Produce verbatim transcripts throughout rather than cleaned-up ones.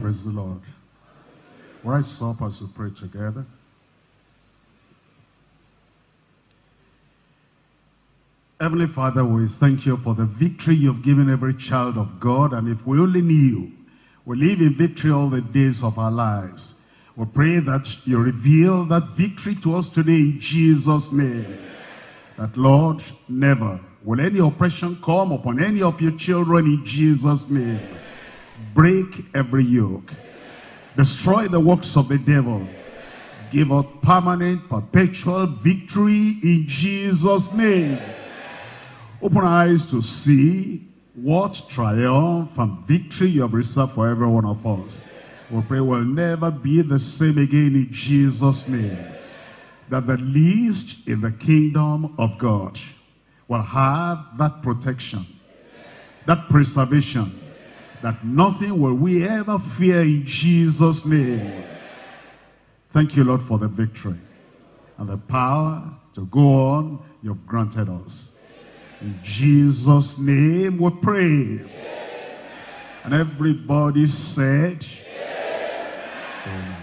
Praise the Lord. Rise up as we pray together. Heavenly Father, we thank you for the victory you've given every child of God. And if we only knew, we live in victory all the days of our lives. We pray that you reveal that victory to us today in Jesus' name. Amen. That, Lord, never will any oppression come upon any of your children in Jesus' name. Amen. Break every yoke. Amen. Destroy the works of the devil. Amen. Give us permanent, perpetual victory in Jesus' name. Amen. Open our eyes to see what triumph and victory you have reserved for every one of us. We pray we'll never be the same again in Jesus' name. That the least in the kingdom of God will have that protection, that preservation, that nothing will we ever fear in Jesus' name. Thank you, Lord, for the victory and the power to go on you've granted us. In Jesus' name we pray. Amen. And everybody said, Amen. Amen.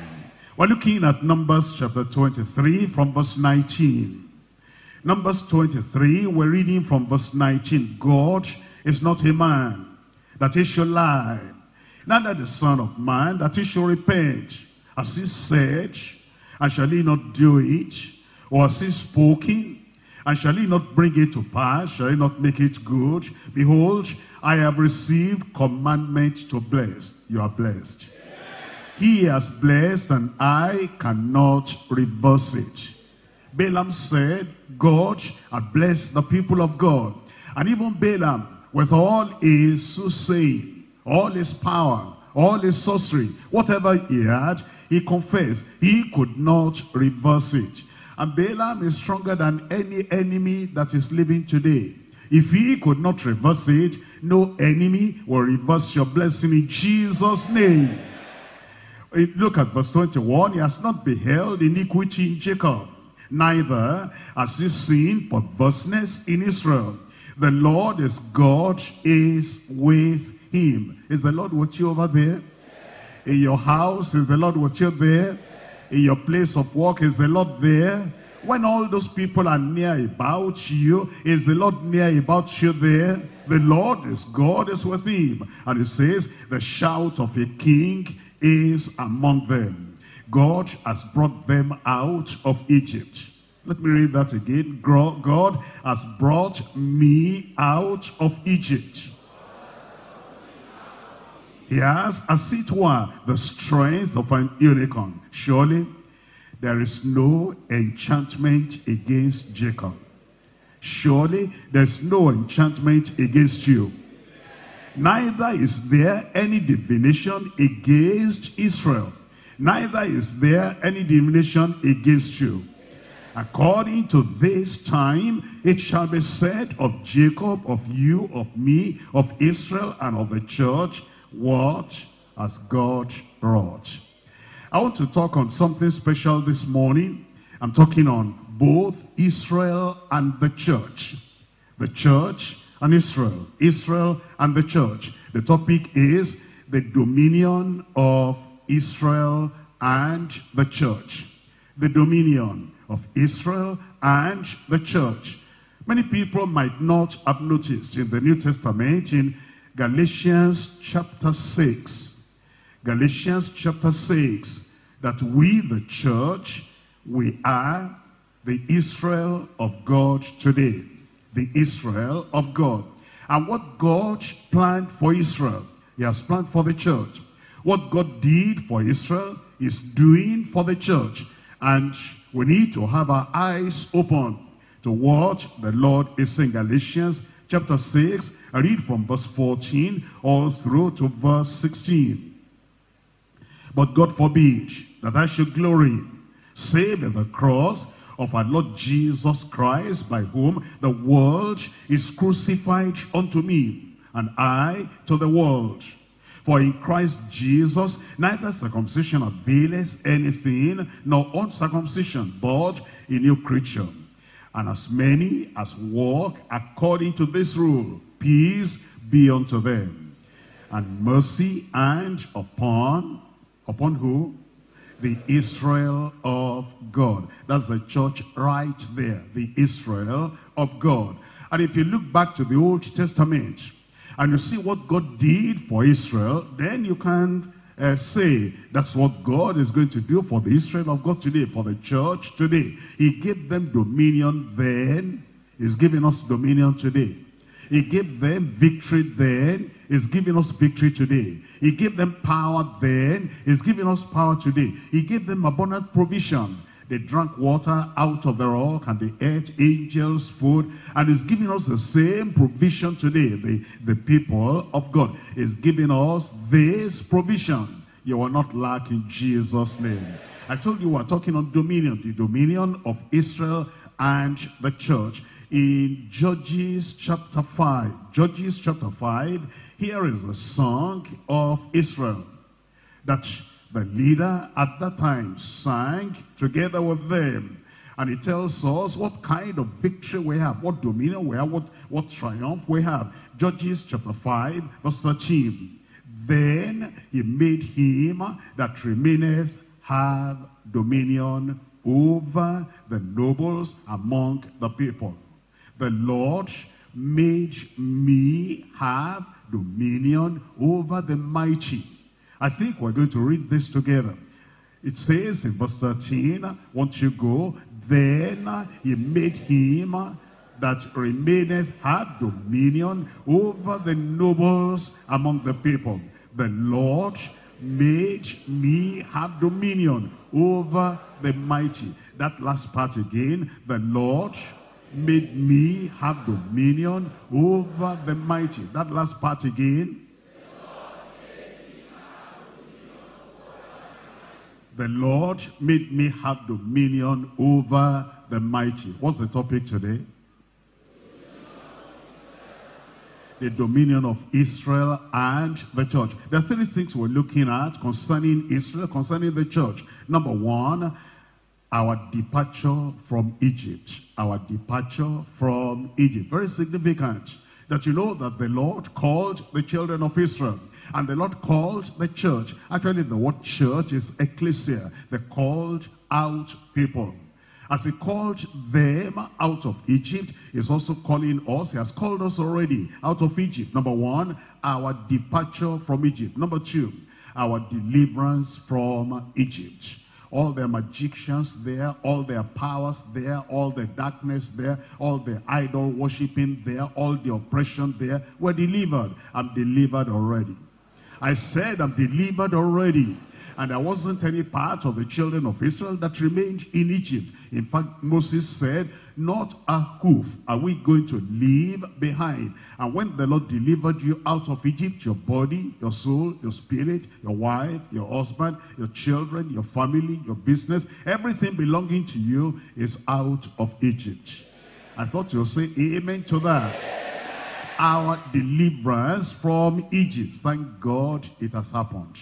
We're looking at Numbers chapter twenty-three from verse nineteen. Numbers twenty-three, we're reading from verse nineteen. God is not a man that he should lie, neither the son of man that he should repent. As he said, and shall he not do it? Or as he spoken, and shall he not bring it to pass? Shall he not make it good? Behold, I have received commandment to bless. You are blessed. Amen. He has blessed, and I cannot reverse it. Balaam said, God had blessed the people of God. And even Balaam, with all his soothsaying, all his power, all his sorcery, whatever he had, he confessed he could not reverse it. And Balaam is stronger than any enemy that is living today. If he could not reverse it, no enemy will reverse your blessing in Jesus' name. Look at verse twenty-one. He has not beheld iniquity in Jacob, neither has he seen perverseness in Israel. The Lord is God, is with him. Is the Lord with you over there? In your house, is the Lord with you there? In your place of work, is the Lord there? When all those people are near about you, is the Lord near about you there? The Lord is God, is with him. And it says, the shout of a king is among them. God has brought them out of Egypt. Let me read that again. God has brought me out of Egypt. He has, as it were, the strength of an unicorn. Surely there is no enchantment against Jacob. Surely there is no enchantment against you. Neither is there any divination against Israel. Neither is there any divination against you. According to this time, it shall be said of Jacob, of you, of me, of Israel, and of the church, what has God wrought? I want to talk on something special this morning. I'm talking on both Israel and the church. The church and Israel. Israel and the church. The topic is the dominion of Israel and the church. The dominion of Israel and the church. Many people might not have noticed in the New Testament, in Galatians chapter six, Galatians chapter six, that we, the church, we are the Israel of God today. The Israel of God. And what God planned for Israel, he has planned for the church. What God did for Israel, he's doing for the church. And we need to have our eyes open to what the Lord is saying. Galatians chapter six, I read from verse fourteen all through to verse sixteen. But God forbid that I should glory, save in the cross of our Lord Jesus Christ, by whom the world is crucified unto me, and I to the world. For in Christ Jesus, neither circumcision availeth anything, nor uncircumcision, but a new creature. And as many as walk according to this rule, peace be unto them. and mercy, and upon, upon who? The Israel of God. That's the church right there, the Israel of God. And if you look back to the Old Testament and you see what God did for Israel, then you can uh, say that's what God is going to do for the Israel of God today, for the church today. He gave them dominion then, He's giving us dominion today. He gave them victory then, He's giving us victory today. He gave them power then, He's giving us power today. He gave them abundant provision. They drank water out of the rock and they ate angels' food. And He's giving us the same provision today, the, the people of God. He's giving us this provision. You will not lack in Jesus' name. I told you we're talking on dominion, the dominion of Israel and the church. In Judges chapter five, Judges chapter five, here is the song of Israel that the leader at that time sang together with them. And it tells us what kind of victory we have, what dominion we have, what, what triumph we have. Judges chapter five, verse thirteen. Then he made him that remaineth have dominion over the nobles among the people. The Lord made me have dominion over the mighty. I think we're going to read this together. It says in verse thirteen, once you go, then he made him that remaineth have dominion over the nobles among the people. The Lord made me have dominion over the mighty. That last part again, the Lord made me have dominion over the mighty. That last part again. The Lord made me have dominion over the mighty. What's the topic today? The dominion of Israel and the church. There are three things we're looking at concerning Israel, concerning the church. Number one, our departure from Egypt. Our departure from Egypt. Very significant that you know that the Lord called the children of Israel. And the Lord called the church. Actually, the word church is ecclesia. The called out people. As he called them out of Egypt, he's also calling us. He has called us already out of Egypt. Number one, our departure from Egypt. Number two, our deliverance from Egypt. All their magicians there, all their powers there, all the darkness there, all the idol worshipping there, all the oppression there, were delivered. I'm delivered already. I said I'm delivered already. And there wasn't any part of the children of Israel that remained in Egypt. In fact, Moses said, not a hoof are we going to leave behind. And when the Lord delivered you out of Egypt, your body, your soul, your spirit, your wife, your husband, your children, your family, your business, everything belonging to you is out of Egypt. I thought you'll say amen to that. Our deliverance from Egypt. Thank God it has happened.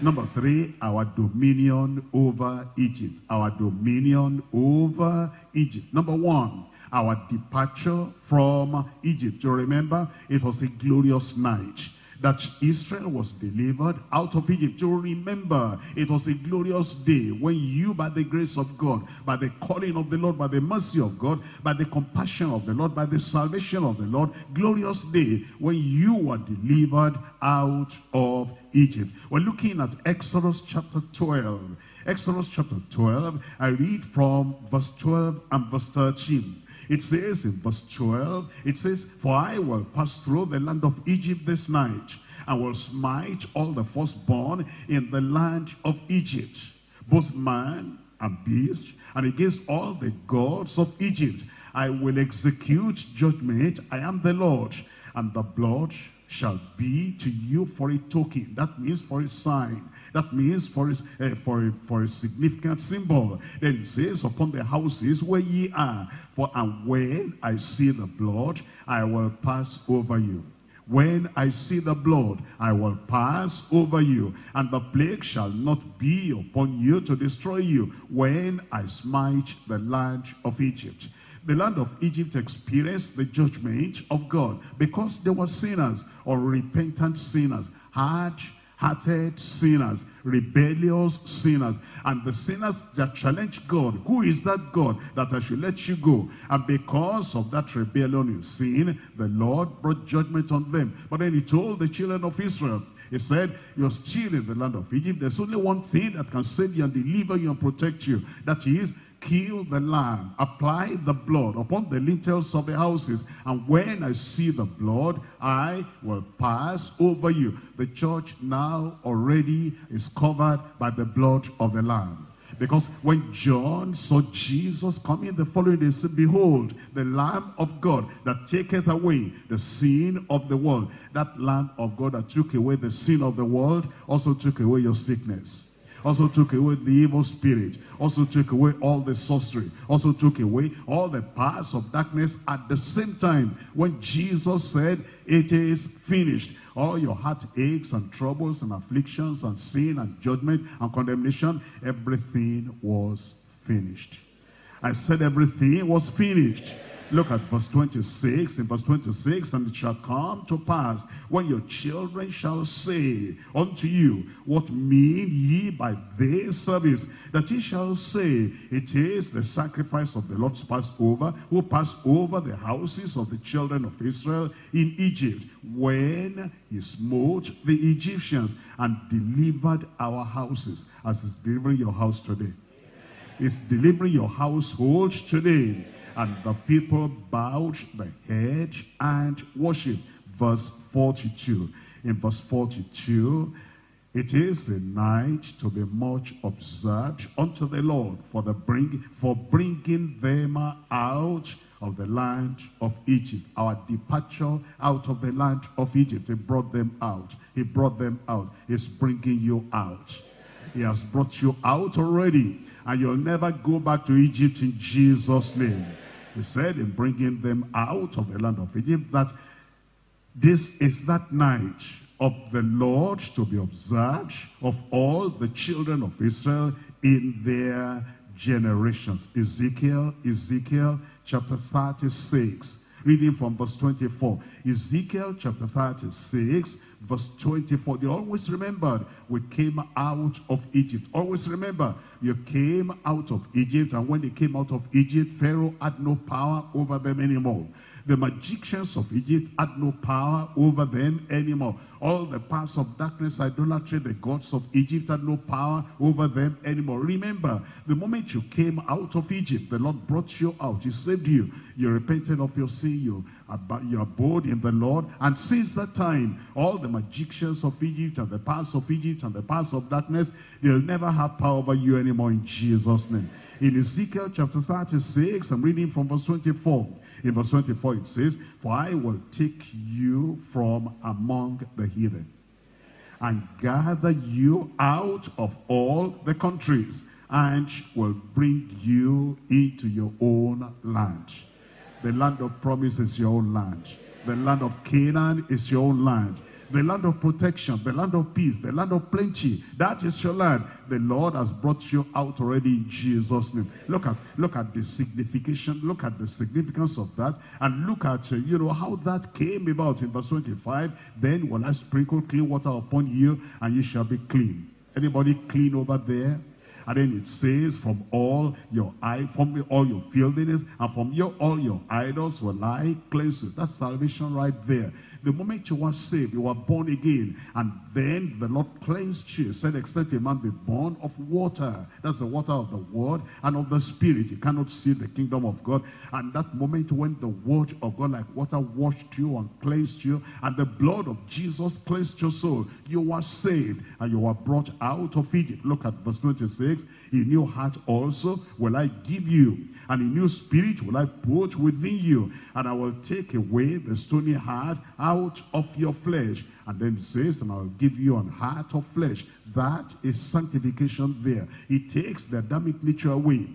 Number three, our dominion over Egypt. Our dominion over Egypt. Number one, our departure from Egypt. You remember, it was a glorious night that Israel was delivered out of Egypt. You remember, it was a glorious day when you, by the grace of God, by the calling of the Lord, by the mercy of God, by the compassion of the Lord, by the salvation of the Lord, glorious day when you were delivered out of Egypt. We're looking at Exodus chapter twelve. Exodus chapter twelve, I read from verse twelve and verse thirteen. It says in verse twelve, it says, for I will pass through the land of Egypt this night, and will smite all the firstborn in the land of Egypt, both man and beast, and against all the gods of Egypt. I will execute judgment. I am the Lord, and the blood shall be to you for a token. That means for a sign. That means for a, uh, for, a, for a significant symbol. Then it says, upon the houses where ye are, for and when I see the blood, I will pass over you. When I see the blood, I will pass over you, and the plague shall not be upon you to destroy you, when I smite the land of Egypt. The land of Egypt experienced the judgment of God because they were sinners, or repentant sinners. hard-hearted sinners, rebellious sinners. And the sinners that challenge God, who is that God that I should let you go? And because of that rebellion and sin, the Lord brought judgment on them. But then he told the children of Israel, he said, you're still in the land of Egypt. There's only one thing that can save you and deliver you and protect you. That is, kill the lamb, apply the blood upon the lintels of the houses. And when I see the blood, I will pass over you. The church now already is covered by the blood of the lamb. Because when John saw Jesus coming the following day, he said, behold, the Lamb of God that taketh away the sin of the world. That Lamb of God that took away the sin of the world also took away your sickness. Also took away the evil spirit. Also took away all the sorcery. Also took away all the powers of darkness. At the same time, when Jesus said, it is finished, all your heartaches and troubles and afflictions and sin and judgment and condemnation, everything was finished. I said everything was finished. Look at verse twenty-six. In verse twenty-six, and it shall come to pass, when your children shall say unto you, what mean ye by this service? That ye shall say, it is the sacrifice of the Lord's Passover, who passed over the houses of the children of Israel in Egypt, when he smote the Egyptians and delivered our houses, as is delivering your house today. It's delivering your household today. And the people bowed the head and worshipped. Verse forty-two. In verse forty-two, it is a night to be much observed unto the Lord for the bring for bringing them out of the land of Egypt. Our departure out of the land of Egypt. He brought them out. He brought them out. He's bringing you out. He has brought you out already. And you'll never go back to Egypt in Jesus' name. He said in bringing them out of the land of Egypt that this is that night of the Lord to be observed of all the children of Israel in their generations. Ezekiel, Ezekiel chapter thirty-six, reading from verse twenty-four. Ezekiel chapter thirty-six, verse twenty-four. They always remembered we came out of Egypt. Always remember, you came out of Egypt, and when they came out of Egypt, Pharaoh had no power over them anymore. The magicians of Egypt had no power over them anymore. All the powers of darkness, idolatry, the gods of Egypt had no power over them anymore. Remember, the moment you came out of Egypt, the Lord brought you out. He saved you. You repented of your sin. You You abode in the Lord, and since that time, all the magicians of Egypt and the powers of Egypt and the powers of darkness, they'll never have power over you anymore in Jesus' name. In Ezekiel chapter thirty-six, I'm reading from verse twenty-four. In verse twenty-four it says, for I will take you from among the heathen and gather you out of all the countries and will bring you into your own land. The land of promise is your own land. The land of Canaan is your own land. The land of protection, the land of peace, the land of plenty, that is your land. The Lord has brought you out already in Jesus' name. Look at, look at the signification, look at the significance of that, and look at, you know, how that came about in verse twenty-five. Then will I sprinkle clean water upon you, and you shall be clean. Anybody clean over there? And then it says, from all your eye, from all your filthiness, and from your all your idols will I cleanse you. That's salvation right there. The moment you were saved, you were born again. And then the Lord cleansed you. He said, except a man be born of water. That's the water of the word and of the spirit. You cannot see the kingdom of God. And that moment when the word of God like water washed you and cleansed you, and the blood of Jesus cleansed your soul, you were saved and you were brought out of Egypt. Look at verse twenty-six. A new heart also will I give you, and a new spirit will I put within you, and I will take away the stony heart out of your flesh. And then it says, and I'll give you an heart of flesh. That is sanctification there. It takes the Adamic nature away.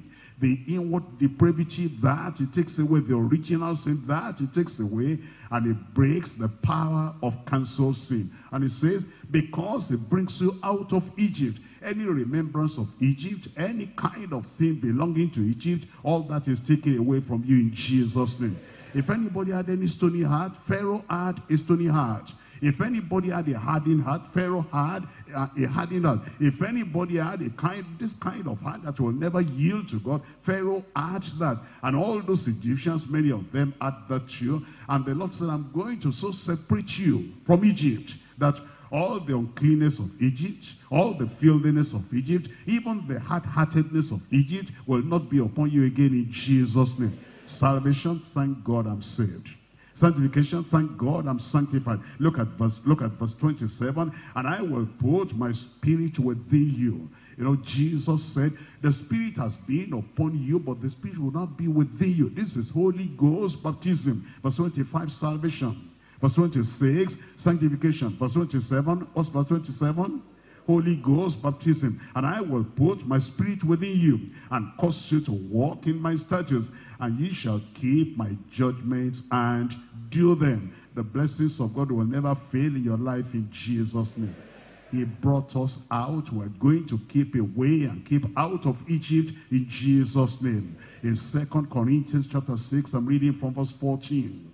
The inward depravity, that it takes away. The original sin, that it takes away. And it breaks the power of cancel sin. And it says, because it brings you out of Egypt, any remembrance of Egypt, any kind of thing belonging to Egypt, all that is taken away from you in Jesus' name. If anybody had any stony heart, Pharaoh had a stony heart. If anybody had a hardened heart, Pharaoh had a hardened heart. If anybody had a kind, this kind of heart that will never yield to God, Pharaoh had that. And all those Egyptians, many of them had that too. And the Lord said, I'm going to so separate you from Egypt that all the uncleanness of Egypt, all the filthiness of Egypt, even the hard-heartedness of Egypt will not be upon you again in Jesus' name. Salvation, thank God I'm saved. Sanctification, thank God I'm sanctified. Look at verse, look at verse twenty-seven. And I will put my spirit within you. You know, Jesus said, the spirit has been upon you, but the spirit will not be within you. This is Holy Ghost baptism. Verse twenty-five, salvation. Verse twenty-six, sanctification. Verse twenty-seven, what's verse twenty-seven? Holy Ghost baptism. And I will put my spirit within you and cause you to walk in my statutes, and ye shall keep my judgments and do them. The blessings of God will never fail in your life in Jesus' name. He brought us out. We're going to keep away and keep out of Egypt in Jesus' name. In Second Corinthians chapter six, I'm reading from verse fourteen.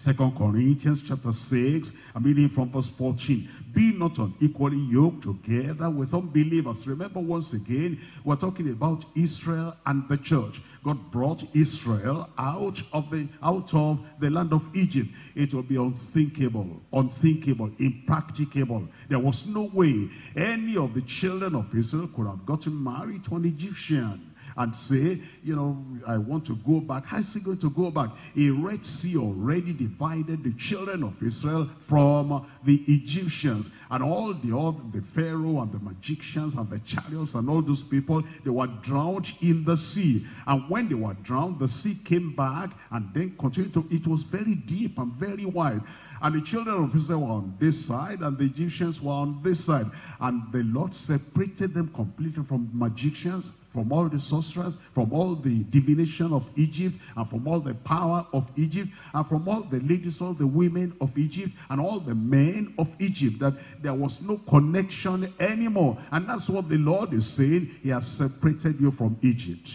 Second Corinthians chapter six, I'm reading from verse fourteen. Be not unequally yoked together with unbelievers. Remember once again, we're talking about Israel and the church. God brought Israel out of the out of the land of Egypt. It will be unthinkable, unthinkable, impracticable. There was no way any of the children of Israel could have gotten married to an Egyptian and say, you know, I want to go back. How is he going to go back? A Red Sea already divided the children of Israel from the Egyptians. And all the other, the Pharaoh and the magicians and the chariots and all those people, they were drowned in the sea. And when they were drowned, the sea came back and then continued to, it was very deep and very wide. And the children of Israel were on this side, and the Egyptians were on this side. And the Lord separated them completely from magicians, from all the sorcerers, from all the divination of Egypt, and from all the power of Egypt, and from all the ladies, all the women of Egypt, and all the men of Egypt, that there was no connection anymore. And that's what the Lord is saying. He has separated you from Egypt.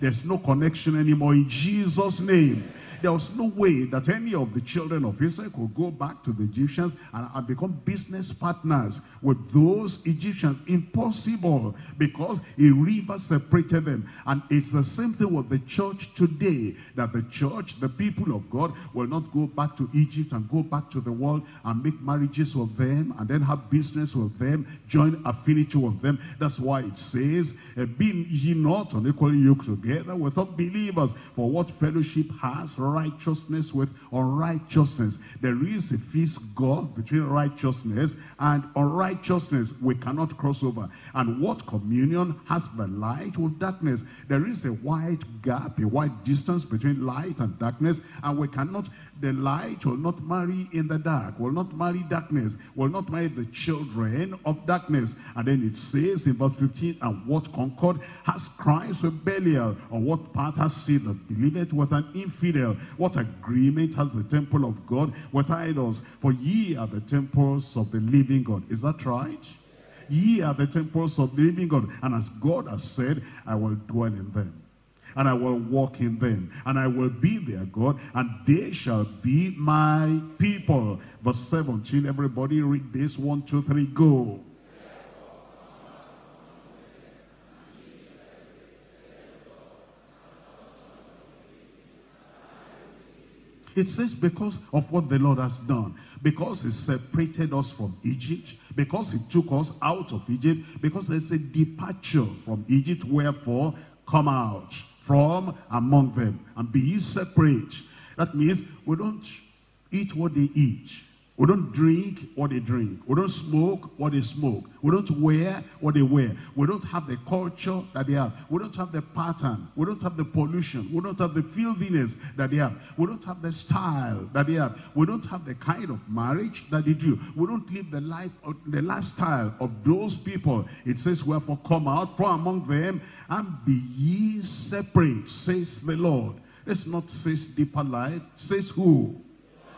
There's no connection anymore in Jesus' name. There was no way that any of the children of Israel could go back to the Egyptians and, and become business partners with those Egyptians. Impossible, because a river separated them. And it's the same thing with the church today, that the church, the people of God, will not go back to Egypt and go back to the world and make marriages with them and then have business with them, join affinity with them. That's why it says, be ye not unequally yoked together with unbelievers, for what fellowship has righteousness with unrighteousness? There is a fierce gulf between righteousness and unrighteousness. We cannot cross over. And what communion has the light with darkness? There is a wide gap, a wide distance between light and darkness, and we cannot, the light will not marry in the dark, will not marry darkness, will not marry the children of darkness. And then it says in verse fifteen, and what concord has Christ with Belial? Or what part has sin that believeth with an infidel? What agreement has the temple of God with idols? For ye are the temples of the living God. Is that right? Ye are the temples of the living God. And as God has said, I will dwell in them, and I will walk in them, and I will be their God, and they shall be my people. Verse seventeen, everybody read this. One, two, three, go. It says because of what the Lord has done, because he separated us from Egypt, because he took us out of Egypt, because there's a departure from Egypt, wherefore come out from among them and be ye separate. That means we don't eat what they eat, we don't drink what they drink, we don't smoke what they smoke, we don't wear what they wear, we don't have the culture that they have, we don't have the pattern, we don't have the pollution, we don't have the filthiness that they have, we don't have the style that they have, we don't have the kind of marriage that they do, we don't live the life of, the lifestyle of those people. It says, wherefore come out from among them and be ye separate, says the Lord. Let's not says Deeper Life, says who?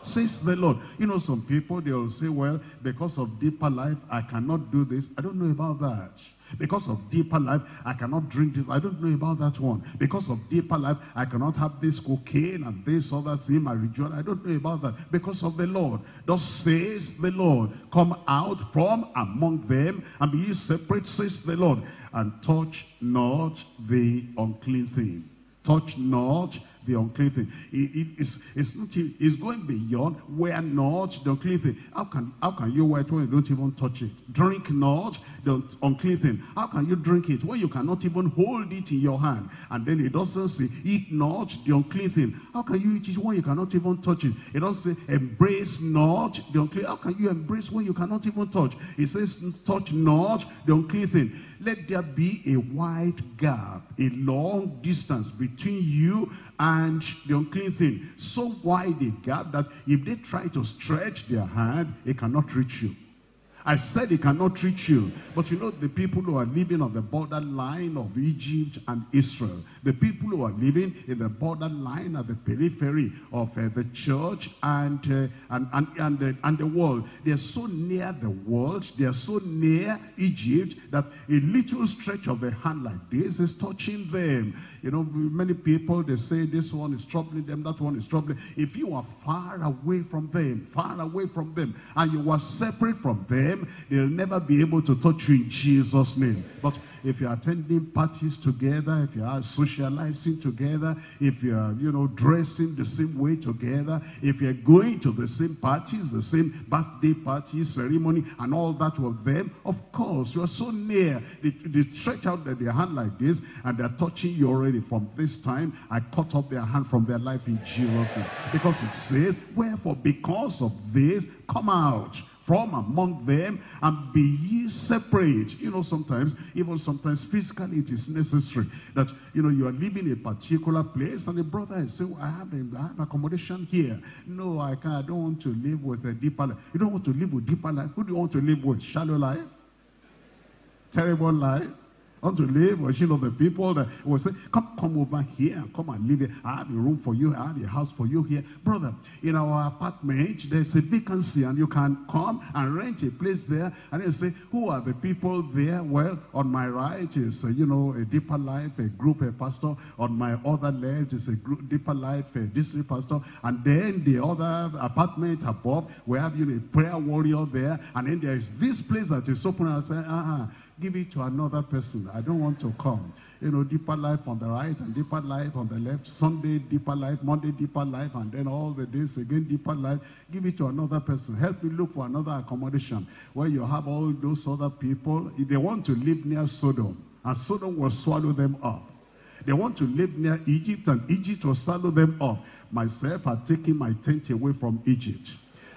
Says the Lord. You know, some people, they'll say, well, because of Deeper Life, I cannot do this. I don't know about that. Because of deeper life, I cannot drink this. I don't know about that one. Because of deeper life, I cannot have this cocaine and this other thing, my ritual. I don't know about that. Because of the Lord. Thus says the Lord, come out from among them, and be ye separate, says the Lord. And touch not the unclean thing. Touch not the unclean thing. It, it, it's, it's, not, it's going beyond where not the unclean thing. How can, how can you wear it when you don't even touch it? Drink not the unclean thing. How can you drink it when you cannot even hold it in your hand? And then it doesn't say, eat not the unclean thing. How can you eat it when you cannot even touch it? It doesn't say, embrace not the unclean. How can you embrace when you cannot even touch? It says, touch not the unclean thing. Let there be a wide gap, a long distance between you and the unclean thing. So wide a gap that if they try to stretch their hand, it cannot reach you. I said it cannot reach you. But you know, the people who are living on the borderline of Egypt and Israel, the people who are living in the borderline at the periphery of uh, the church and, uh, and, and, and, the, and the world, they are so near the world, they are so near Egypt, that a little stretch of the hand like this is touching them. You know, many people, they say this one is troubling them, that one is troubling. If you are far away from them, far away from them, and you are separate from them, they'll never be able to touch you in Jesus' name. But if you're attending parties together, if you are socializing together, if you're, you know, dressing the same way together, if you're going to the same parties, the same birthday party, ceremony, and all that with them, of course, you're so near. They, they stretch out their hand like this, and they're touching you already. From this time, I cut off their hand from their life in Jesus' name. Because it says, wherefore, because of this, come out from among them, and be ye separate. You know, sometimes, even sometimes physically, it is necessary that, you know, you are living a particular place, and the brother is saying, I have, a, I have accommodation here. No, I can't. I don't want to live with a deeper life. You don't want to live with deeper life. Who do you want to live with? Shallow life? Terrible life? I want to live with, you know, the people that will say, come, come over here and come and live here. I have a room for you. I have a house for you here. Brother, in our apartment, there's a vacancy, and you can come and rent a place there. And then say, who are the people there? Well, on my right is, uh, you know, a deeper life, a group, a pastor. On my other left is a group, deeper life, a district pastor. And then the other apartment above, we have, you know, a prayer warrior there. And then there's this place that is open, and I say, uh-uh. Give it to another person. I don't want to come. You know, deeper life on the right and deeper life on the left. Sunday, deeper life. Monday, deeper life. And then all the days again, deeper life. Give it to another person. Help me look for another accommodation where you have all those other people. If they want to live near Sodom, and Sodom will swallow them up. They want to live near Egypt, and Egypt will swallow them up. Myself, I've taken my tent away from Egypt.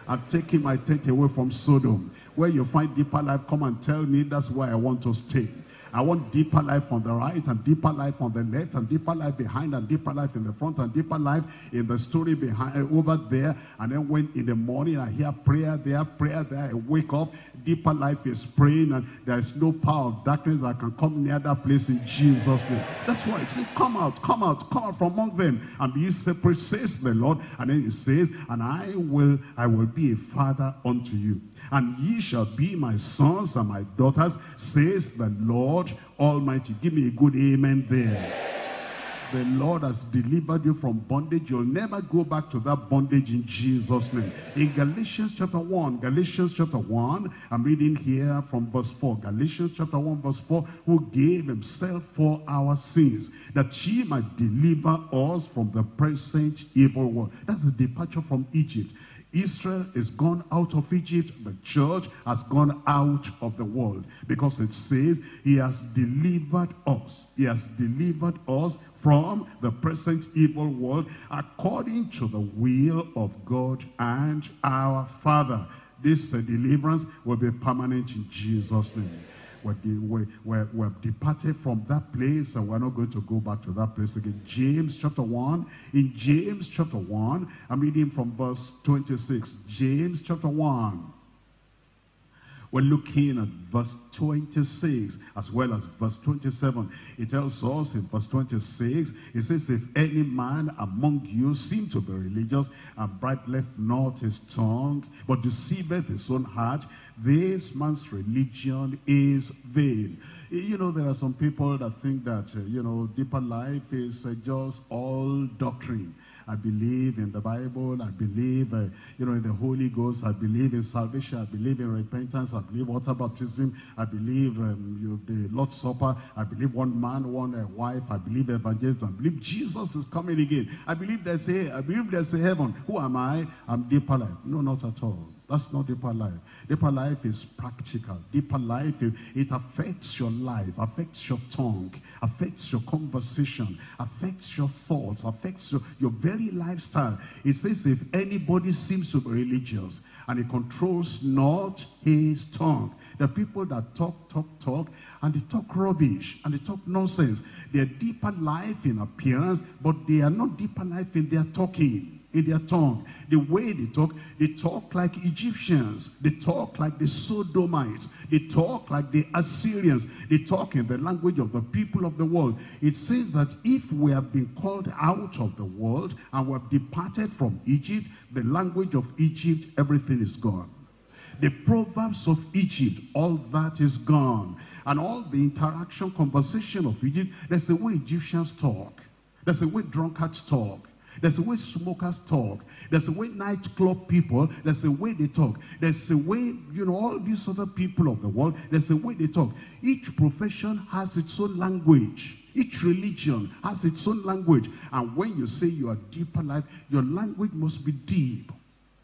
I've taken my tent away from Sodom. Where you find deeper life, come and tell me. That's where I want to stay. I want deeper life on the right, and deeper life on the left, and deeper life behind, and deeper life in the front, and deeper life in the story behind, over there. And then when in the morning I hear prayer there, prayer there, I wake up, deeper life is praying, and there is no power of darkness that can come near that place in Jesus' name. That's why it says, come out, come out, come out from among them, and be ye separate, says the Lord. And then it says, and I will, I will be a father unto you. And ye shall be my sons and my daughters, says the Lord Almighty. Give me a good amen there. The Lord has delivered you from bondage. You'll never go back to that bondage in Jesus' name. In Galatians chapter one, Galatians chapter one, I'm reading here from verse four. Galatians chapter one, verse four, who gave himself for our sins, that he might deliver us from the present evil world. That's the departure from Egypt. Israel is gone out of Egypt. The church has gone out of the world. Because it says, he has delivered us. He has delivered us from the present evil world, according to the will of God and our Father. This uh, deliverance will be permanent in Jesus' name. We're, we're, we're departed from that place, and we're not going to go back to that place again. James chapter one. In James chapter one, I'm reading from verse twenty-six. James chapter one. We're looking at verse twenty-six as well as verse twenty-seven. It tells us in verse twenty-six, it says, if any man among you seem to be religious, and bridleth not his tongue, but deceiveth his own heart, This man's religion is vain. You know, there are some people that think that, uh, you know, deeper life is uh, just all doctrine. I believe in the Bible. I believe, uh, you know, in the Holy Ghost. I believe in salvation. I believe in repentance. I believe water baptism. I believe um, you, the Lord's Supper. I believe one man, one uh, wife. I believe evangelism. I believe Jesus is coming again. I believe there's a, I believe there's a heaven. Who am I? I'm deeper life. No, not at all. That's not deeper life. Deeper life is practical. Deeper life, it affects your life, affects your tongue, affects your conversation, affects your thoughts, affects your, your very lifestyle. It says if anybody seems to be religious and he controls not his tongue. The people that talk, talk, talk, and they talk rubbish, and they talk nonsense. They are deeper life in appearance, but they are not deeper life in their talking. In their tongue, the way they talk, they talk like Egyptians, they talk like the Sodomites, they talk like the Assyrians, they talk in the language of the people of the world. It says that if we have been called out of the world and we have departed from Egypt, the language of Egypt, everything is gone. The proverbs of Egypt, all that is gone. And all the interaction, conversation of Egypt, that's the way Egyptians talk. That's the way drunkards talk. There's a way smokers talk. There's a way nightclub people. There's a way they talk. There's a way, you know, all these other people of the world. There's a way they talk. Each profession has its own language. Each religion has its own language. And when you say you are deeper life, your language must be deep.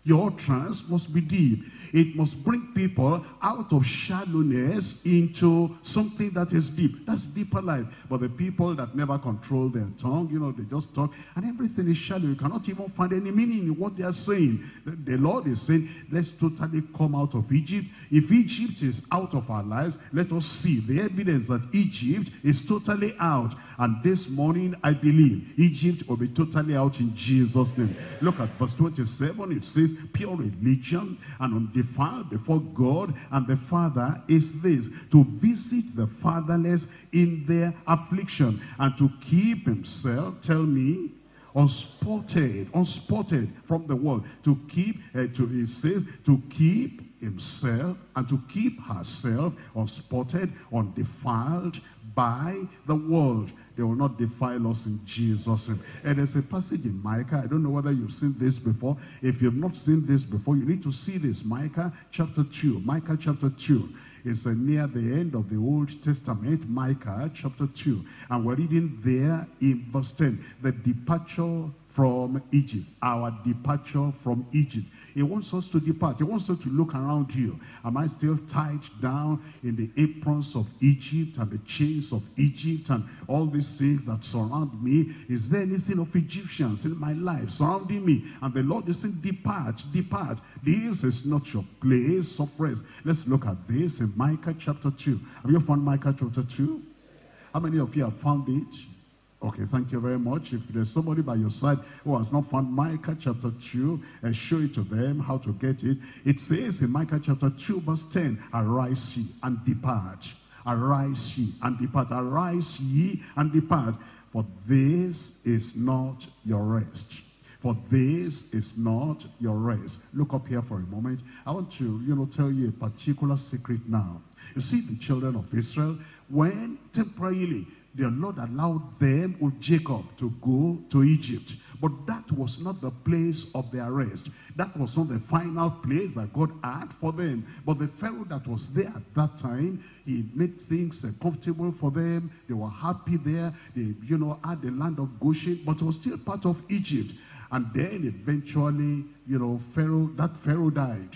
Your trance must be deep. It must bring people out of shallowness into something that is deep. That's deeper life. But the people that never control their tongue, you know, they just talk, and everything is shallow. You cannot even find any meaning in what they are saying. The, the Lord is saying, let's totally come out of Egypt. If Egypt is out of our lives, let us see the evidence that Egypt is totally out. And this morning, I believe, Egypt will be totally out in Jesus' name. Look at verse twenty-seven. It says, pure religion and undefiled before God and the Father is this, to visit the fatherless in their affliction and to keep himself, tell me, unspotted, unspotted from the world. To keep, uh, to, it says, to keep himself and to keep herself unspotted, undefiled by the world. They will not defile us in Jesus' name. And there's a passage in Micah. I don't know whether you've seen this before. If you've not seen this before, you need to see this. Micah chapter two. Micah chapter two. It's uh, near the end of the Old Testament. Micah chapter two. And we're reading there in verse ten. The departure from Egypt. Our departure from Egypt. He wants us to depart. He wants us to look around you. Am I still tied down in the aprons of Egypt and the chains of Egypt and all these things that surround me? Is there anything of Egyptians in my life surrounding me? And the Lord is saying, depart, depart. This is not your place of rest. Let's look at this in Micah chapter two. Have you found Micah chapter two? How many of you have found it? Okay, thank you very much. If there's somebody by your side who has not found Micah chapter two, and show it to them how to get it. It says in Micah chapter two verse ten, arise ye and depart. Arise ye and depart. Arise ye and depart. For this is not your rest. For this is not your rest. Look up here for a moment. I want to, you know, tell you a particular secret now. You see, the children of Israel, when temporarily, the Lord allowed them with Jacob to go to Egypt. But that was not the place of their rest. That was not the final place that God had for them. But the Pharaoh that was there at that time, he made things comfortable for them. They were happy there. They, you know, had the land of Goshen, but it was still part of Egypt. And then eventually, you know, Pharaoh, that Pharaoh died.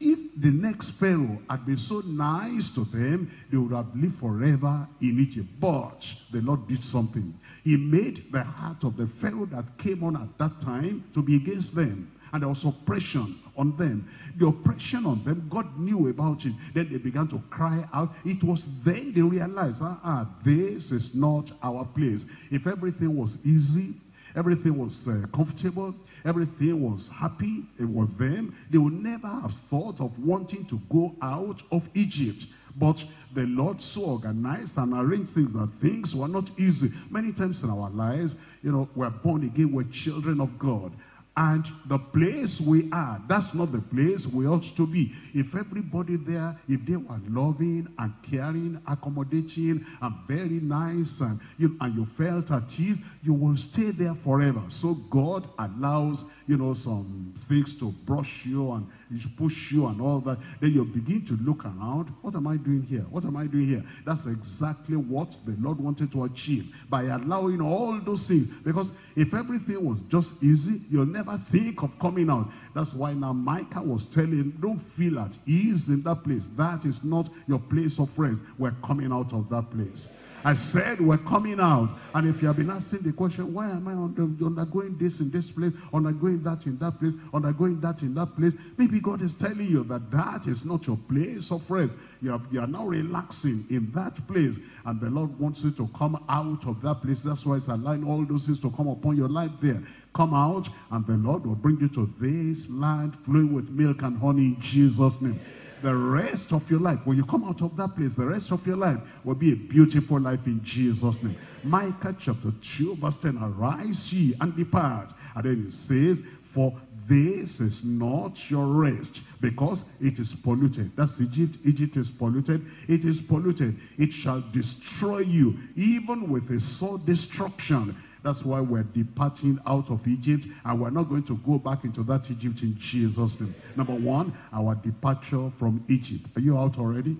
If the next Pharaoh had been so nice to them, they would have lived forever in Egypt. But the Lord did something. He made the heart of the Pharaoh that came on at that time to be against them. And there was oppression on them. The oppression on them, God knew about it. Then they began to cry out. It was then they realized, ah, ah, this is not our place. If everything was easy, everything was uh, comfortable, everything was happy with them, they would never have thought of wanting to go out of Egypt. But the Lord so organized and arranged things that things were not easy. Many times in our lives, you know, we're born again, we're children of God. And the place we are, that's not the place we ought to be. If everybody there, if they were loving and caring, accommodating and very nice, and you, and you felt at ease, you will stay there forever. So God allows, you know, some things to brush you and push you and all that. Then you begin to look around. What am I doing here? What am I doing here? That's exactly what the Lord wanted to achieve by allowing all those things. Because if everything was just easy, you'll never think of coming out. That's why now Micah was telling, don't feel at ease in that place. That is not your place of rest. We're coming out of that place. I said we're coming out. And if you have been asking the question, why am I undergoing this in this place, undergoing that in that place, undergoing that in that place, maybe God is telling you that that is not your place of rest. You are, you are now relaxing in that place, and the Lord wants you to come out of that place. That's why it's allowing all those things to come upon your life there. Come out, and the Lord will bring you to this land flowing with milk and honey in Jesus' name. The rest of your life, when you come out of that place, the rest of your life will be a beautiful life in Jesus' name. Micah chapter two, verse ten, arise ye and depart. And then it says, for this is not your rest, because it is polluted. That's Egypt. Egypt is polluted. It is polluted. It shall destroy you, even with a sore destruction. That's why we're departing out of Egypt, and we're not going to go back into that Egypt in Jesus' name. Number one, our departure from Egypt. Are you out already?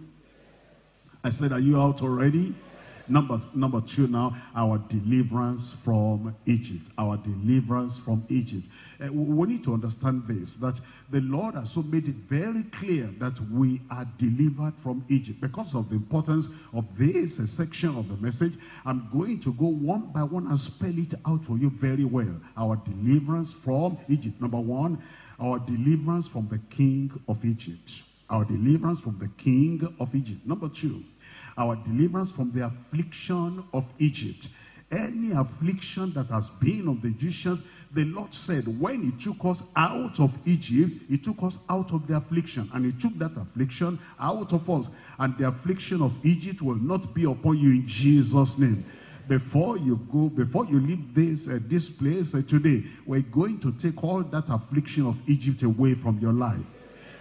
I said, are you out already? Number, number two now, our deliverance from Egypt. Our deliverance from Egypt. Uh, we need to understand this, that the Lord has so made it very clear that we are delivered from Egypt. Because of the importance of this section of the message, I'm going to go one by one and spell it out for you very well. Our deliverance from Egypt. Number one, our deliverance from the king of Egypt. Our deliverance from the king of Egypt. Number two, our deliverance from the affliction of Egypt. Any affliction that has been on the Egyptians, the Lord said, when he took us out of Egypt, he took us out of the affliction, and he took that affliction out of us. And the affliction of Egypt will not be upon you in Jesus' name. Before you go, before you leave this uh, this place uh, today, we're going to take all that affliction of Egypt away from your life,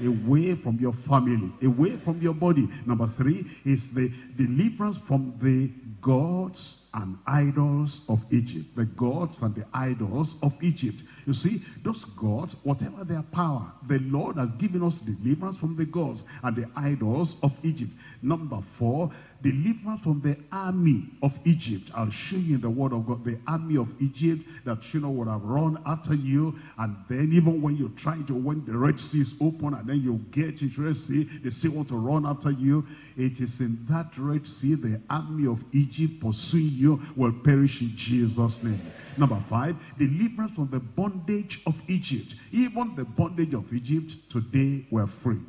away from your family, away from your body. Number three is the deliverance from the gods and idols of Egypt. The gods and the idols of Egypt. You see, those gods, whatever their power, the Lord has given us deliverance from the gods and the idols of Egypt. Number four, deliverance from the army of Egypt. I'll show you in the word of God, the army of Egypt that, you know, would have run after you. And then even when you try to, when the Red Sea is open and then you get into Red Sea, they still want to run after you. It is in that Red Sea, the army of Egypt pursuing you will perish in Jesus' name. Number five, deliverance from the bondage of Egypt. Even the bondage of Egypt, today we're free.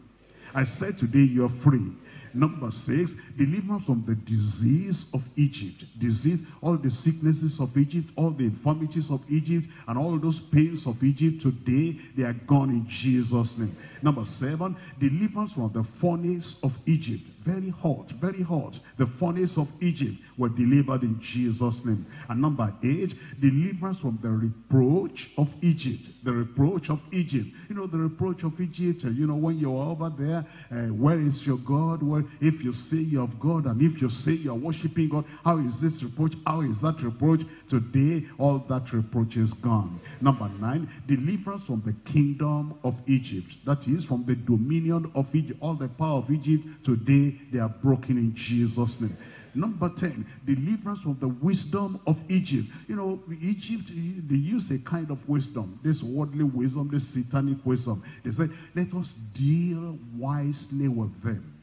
I said today you're free. Number six, deliverance from the disease of Egypt. Disease, all the sicknesses of Egypt, all the infirmities of Egypt, and all those pains of Egypt, today they are gone in Jesus' name. Number seven, deliverance from the furnace of Egypt. Very hot, very hot. The furnace of Egypt were delivered in Jesus' name. And number eight, deliverance from the reproach of Egypt. The reproach of Egypt. You know, the reproach of Egypt, you know, when you're over there, uh, where is your God? Where, if you say you have God, and if you say you are worshiping God, how is this reproach? How is that reproach? Today, all that reproach is gone. Number nine, deliverance from the kingdom of Egypt. That is, from the dominion of Egypt. All the power of Egypt, today they are broken in Jesus' name. Number ten, deliverance from the wisdom of Egypt. You know, Egypt, they use a kind of wisdom, this worldly wisdom, this satanic wisdom. They say, let us deal wisely with them.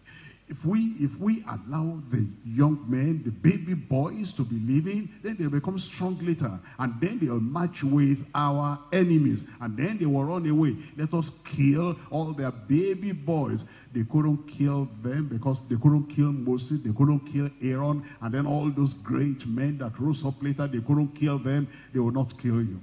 If we, if we allow the young men, the baby boys to be living, then they become strong later. And then they will match with our enemies. And then they will run away. Let us kill all their baby boys. They couldn't kill them because they couldn't kill Moses. They couldn't kill Aaron. And then all those great men that rose up later, they couldn't kill them. They will not kill you.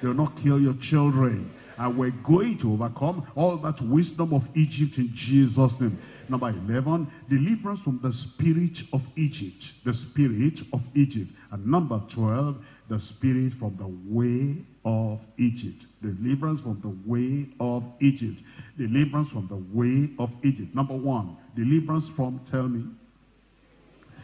They will not kill your children. And we're going to overcome all that wisdom of Egypt in Jesus' name. Number eleven, deliverance from the spirit of Egypt. The spirit of Egypt. And number twelve, the spirit from the way of Egypt. Deliverance from the way of Egypt. Deliverance from the way of Egypt. Number one, deliverance from, tell me,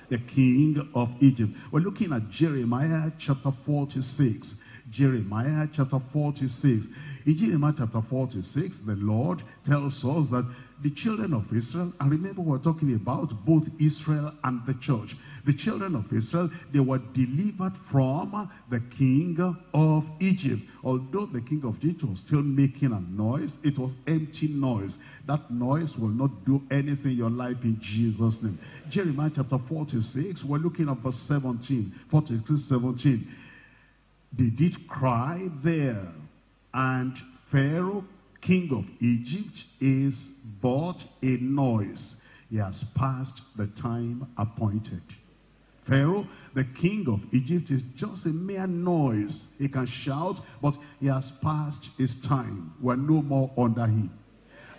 the king of Egypt. We're looking at Jeremiah chapter forty-six. Jeremiah chapter forty-six. In Jeremiah chapter forty-six, the Lord tells us that the children of Israel, and remember we're talking about both Israel and the church. The children of Israel, they were delivered from the king of Egypt. Although the king of Egypt was still making a noise, it was empty noise. That noise will not do anything in your life in Jesus' name. Jeremiah chapter forty-six, we're looking at verse seventeen. forty-six, seventeen. They did cry there, and Pharaoh, king of Egypt, is but a noise. He has passed the time appointed. Pharaoh, the king of Egypt, is just a mere noise. He can shout, but he has passed his time. We are no more under him.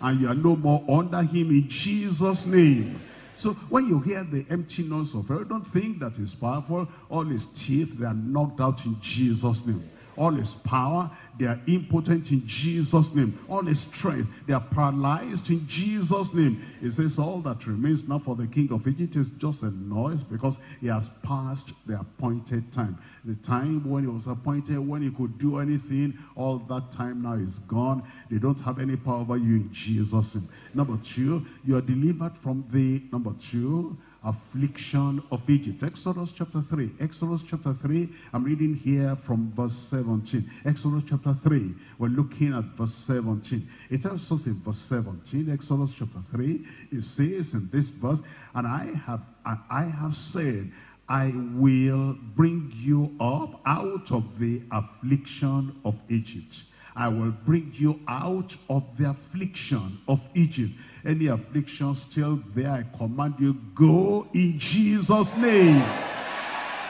And you are no more under him in Jesus' name. So when you hear the empty noise of Pharaoh, don't think that he's powerful. All his teeth, they are knocked out in Jesus' name. All his power, they are impotent in Jesus' name. All his strength, they are paralyzed in Jesus' name. It says all that remains now for the king of Egypt is just a noise, because he has passed the appointed time. The time when he was appointed, when he could do anything, all that time now is gone. They don't have any power over you in Jesus' name. Number two, you are delivered from the, number two, affliction of Egypt. Exodus chapter three. Exodus chapter three. I'm reading here from verse seventeen. Exodus chapter three. We're looking at verse seventeen. It tells us in verse seventeen, Exodus chapter three, it says in this verse, and I have and I have said, I will bring you up out of the affliction of Egypt. I will bring you out of the affliction of Egypt. Any affliction still there, I command you, go in Jesus' name.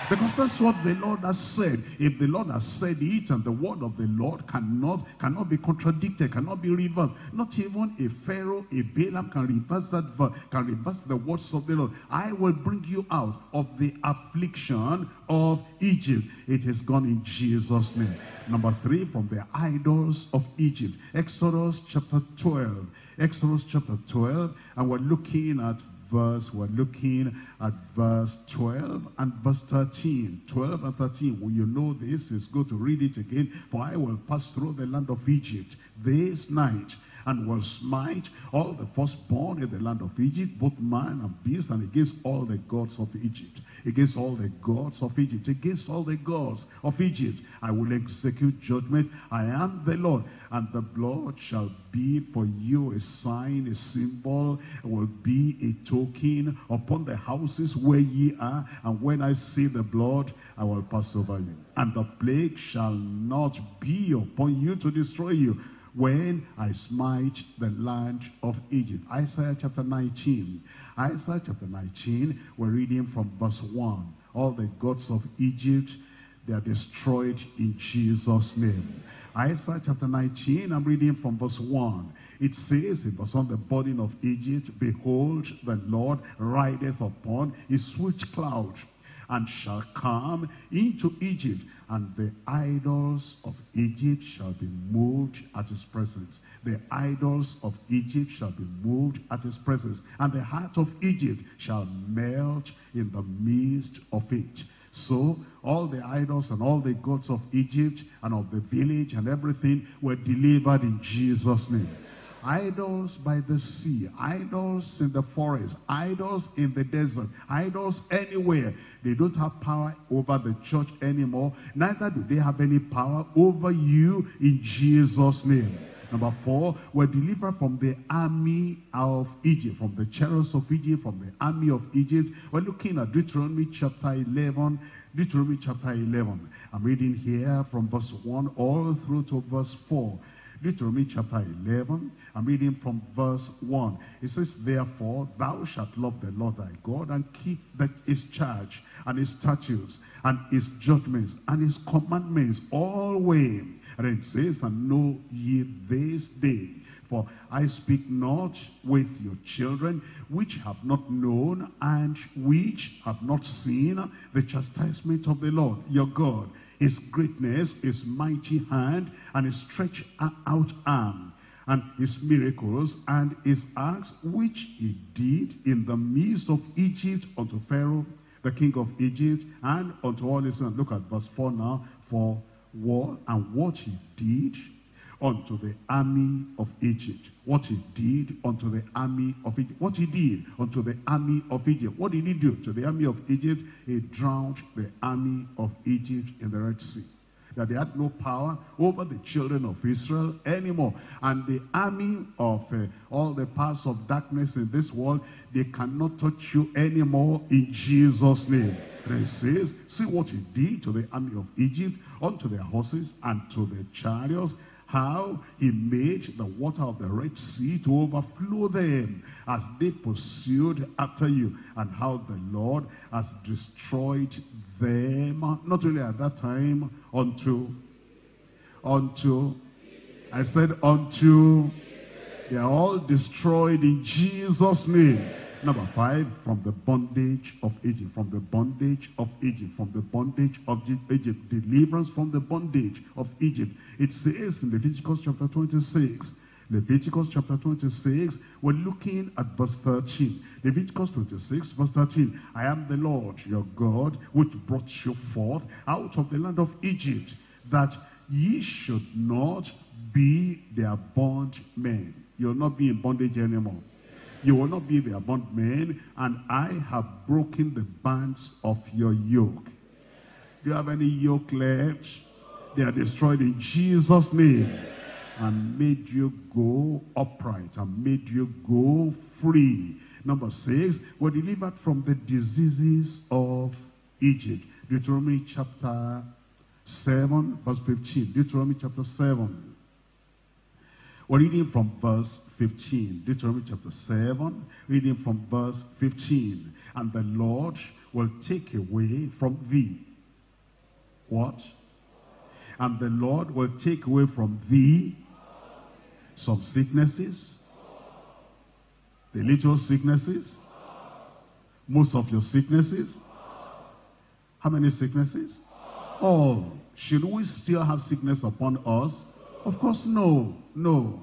Because that's what the Lord has said. If the Lord has said it, and the word of the Lord cannot, cannot be contradicted, cannot be reversed. Not even a Pharaoh, a Balaam can reverse that verse, can reverse the words of the Lord. I will bring you out of the affliction of Egypt. It is gone in Jesus' name. Number three, from the idols of Egypt. Exodus chapter twelve. Exodus chapter twelve, and we're looking at verse, we're looking at verse twelve and verse thirteen. twelve and thirteen, well, you know this, it's good to read it again. For I will pass through the land of Egypt this night, and will smite all the firstborn in the land of Egypt, both man and beast, and against all the gods of Egypt. Against all the gods of Egypt. Against all the gods of Egypt. I will execute judgment. I am the Lord. And the blood shall be for you a sign, a symbol. It will be a token upon the houses where ye are. And when I see the blood, I will pass over you. And the plague shall not be upon you to destroy you, when I smite the land of Egypt. Isaiah chapter nineteen. Isaiah chapter nineteen, we're reading from verse one. All the gods of Egypt, they are destroyed in Jesus' name. Isaiah chapter nineteen, I'm reading from verse one. It says in verse one, the burden of Egypt, behold, the Lord rideth upon a swift cloud, and shall come into Egypt, and the idols of Egypt shall be moved at his presence. The idols of Egypt shall be moved at his presence, and the heart of Egypt shall melt in the midst of it. So all the idols and all the gods of Egypt and of the village and everything were delivered in Jesus' name. Idols by the sea, idols in the forest, idols in the desert, idols anywhere. They don't have power over the church anymore. Neither do they have any power over you in Jesus' name. Number four, we're delivered from the army of Egypt, from the chariots of Egypt, from the army of Egypt. We're looking at Deuteronomy chapter eleven. Deuteronomy chapter eleven. I'm reading here from verse one all through to verse four. Deuteronomy chapter eleven, I'm reading from verse one. It says, therefore, thou shalt love the Lord thy God, and keep that his charge, and his statutes, and his judgments, and his commandments always. And it says, and know ye this day, for I speak not with your children, which have not known, and which have not seen the chastisement of the Lord your God, his greatness, his mighty hand, and his stretched out arm, and his miracles, and his acts, which he did in the midst of Egypt unto Pharaoh, the king of Egypt, and unto all his sons. Look at verse four now. For war and what he did unto the army of Egypt. What he did unto the army of Egypt. What he did unto the army of Egypt. What did he do to the army of Egypt? He drowned the army of Egypt in the Red Sea, that they had no power over the children of Israel anymore. And the army of uh, all the powers of darkness in this world, they cannot touch you anymore in Jesus' name. And it says, see what he did to the army of Egypt, unto their horses and to their chariots, how he made the water of the Red Sea to overflow them as they pursued after you, and how the Lord has destroyed them, not only at that time, unto, unto, I said unto, they are all destroyed in Jesus' name. Number five, from the bondage of Egypt, from the bondage of Egypt, from the bondage of Egypt, deliverance from the bondage of Egypt. It says in Leviticus chapter twenty-six, Leviticus chapter twenty-six, we're looking at verse thirteen. Leviticus twenty-six, verse thirteen, I am the Lord your God, which brought you forth out of the land of Egypt, that ye should not be their bondmen. You'll not be in bondage anymore. You will not be their bondmen, and I have broken the bands of your yoke. Do you have any yoke left? They are destroyed in Jesus' name. And made you go upright, and made you go free. Number six, were delivered from the diseases of Egypt. Deuteronomy chapter seven, verse fifteen. Deuteronomy chapter seven. We're reading from verse fifteen, Deuteronomy chapter seven, reading from verse fifteen. And the Lord will take away from thee, what? And the Lord will take away from thee some sicknesses, the little sicknesses, most of your sicknesses. How many sicknesses? All. Oh, should we still have sickness upon us? Of course, no, no.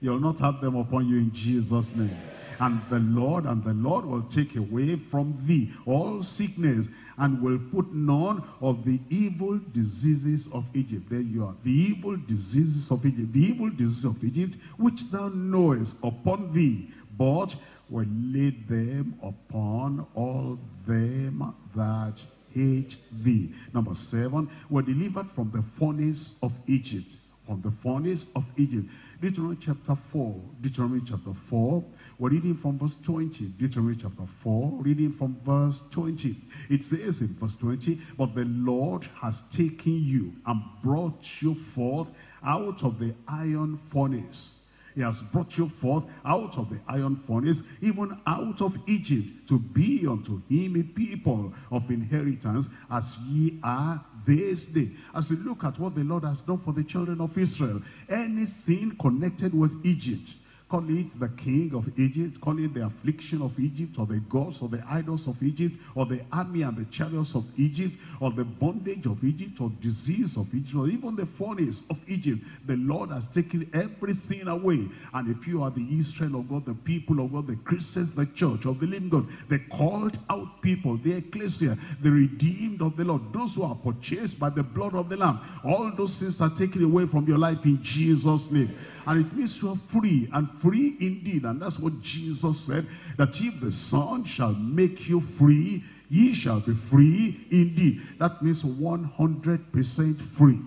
You'll not have them upon you in Jesus' name. And the Lord, and the Lord will take away from thee all sickness, and will put none of the evil diseases of Egypt. There you are. The evil diseases of Egypt, the evil diseases of Egypt, which thou knowest, upon thee, but will lay them upon all them that hate thee. Number seven, were delivered from the furnace of Egypt. From the furnace of Egypt. Deuteronomy chapter four. Deuteronomy chapter four. We're reading from verse twenty. Deuteronomy chapter four. Reading from verse twenty. It says in verse twenty, but the Lord has taken you and brought you forth out of the iron furnace. He has brought you forth out of the iron furnace, even out of Egypt, to be unto him a people of inheritance, as ye are this day. As you look at what the Lord has done for the children of Israel, anything connected with Egypt, call it the king of Egypt, call it the affliction of Egypt, or the gods, or the idols of Egypt, or the army and the chariots of Egypt, or the bondage of Egypt, or disease of Egypt, or even the furnace of Egypt, the Lord has taken everything away. And if you are the Israel of God, the people of God, the Christians, the church of the living God, the called out people, the ecclesia, the redeemed of the Lord, those who are purchased by the blood of the Lamb, all those things are taken away from your life in Jesus' name. And it means you are free, and free indeed. And that's what Jesus said, that if the Son shall make you free, ye shall be free indeed. That means one hundred percent free.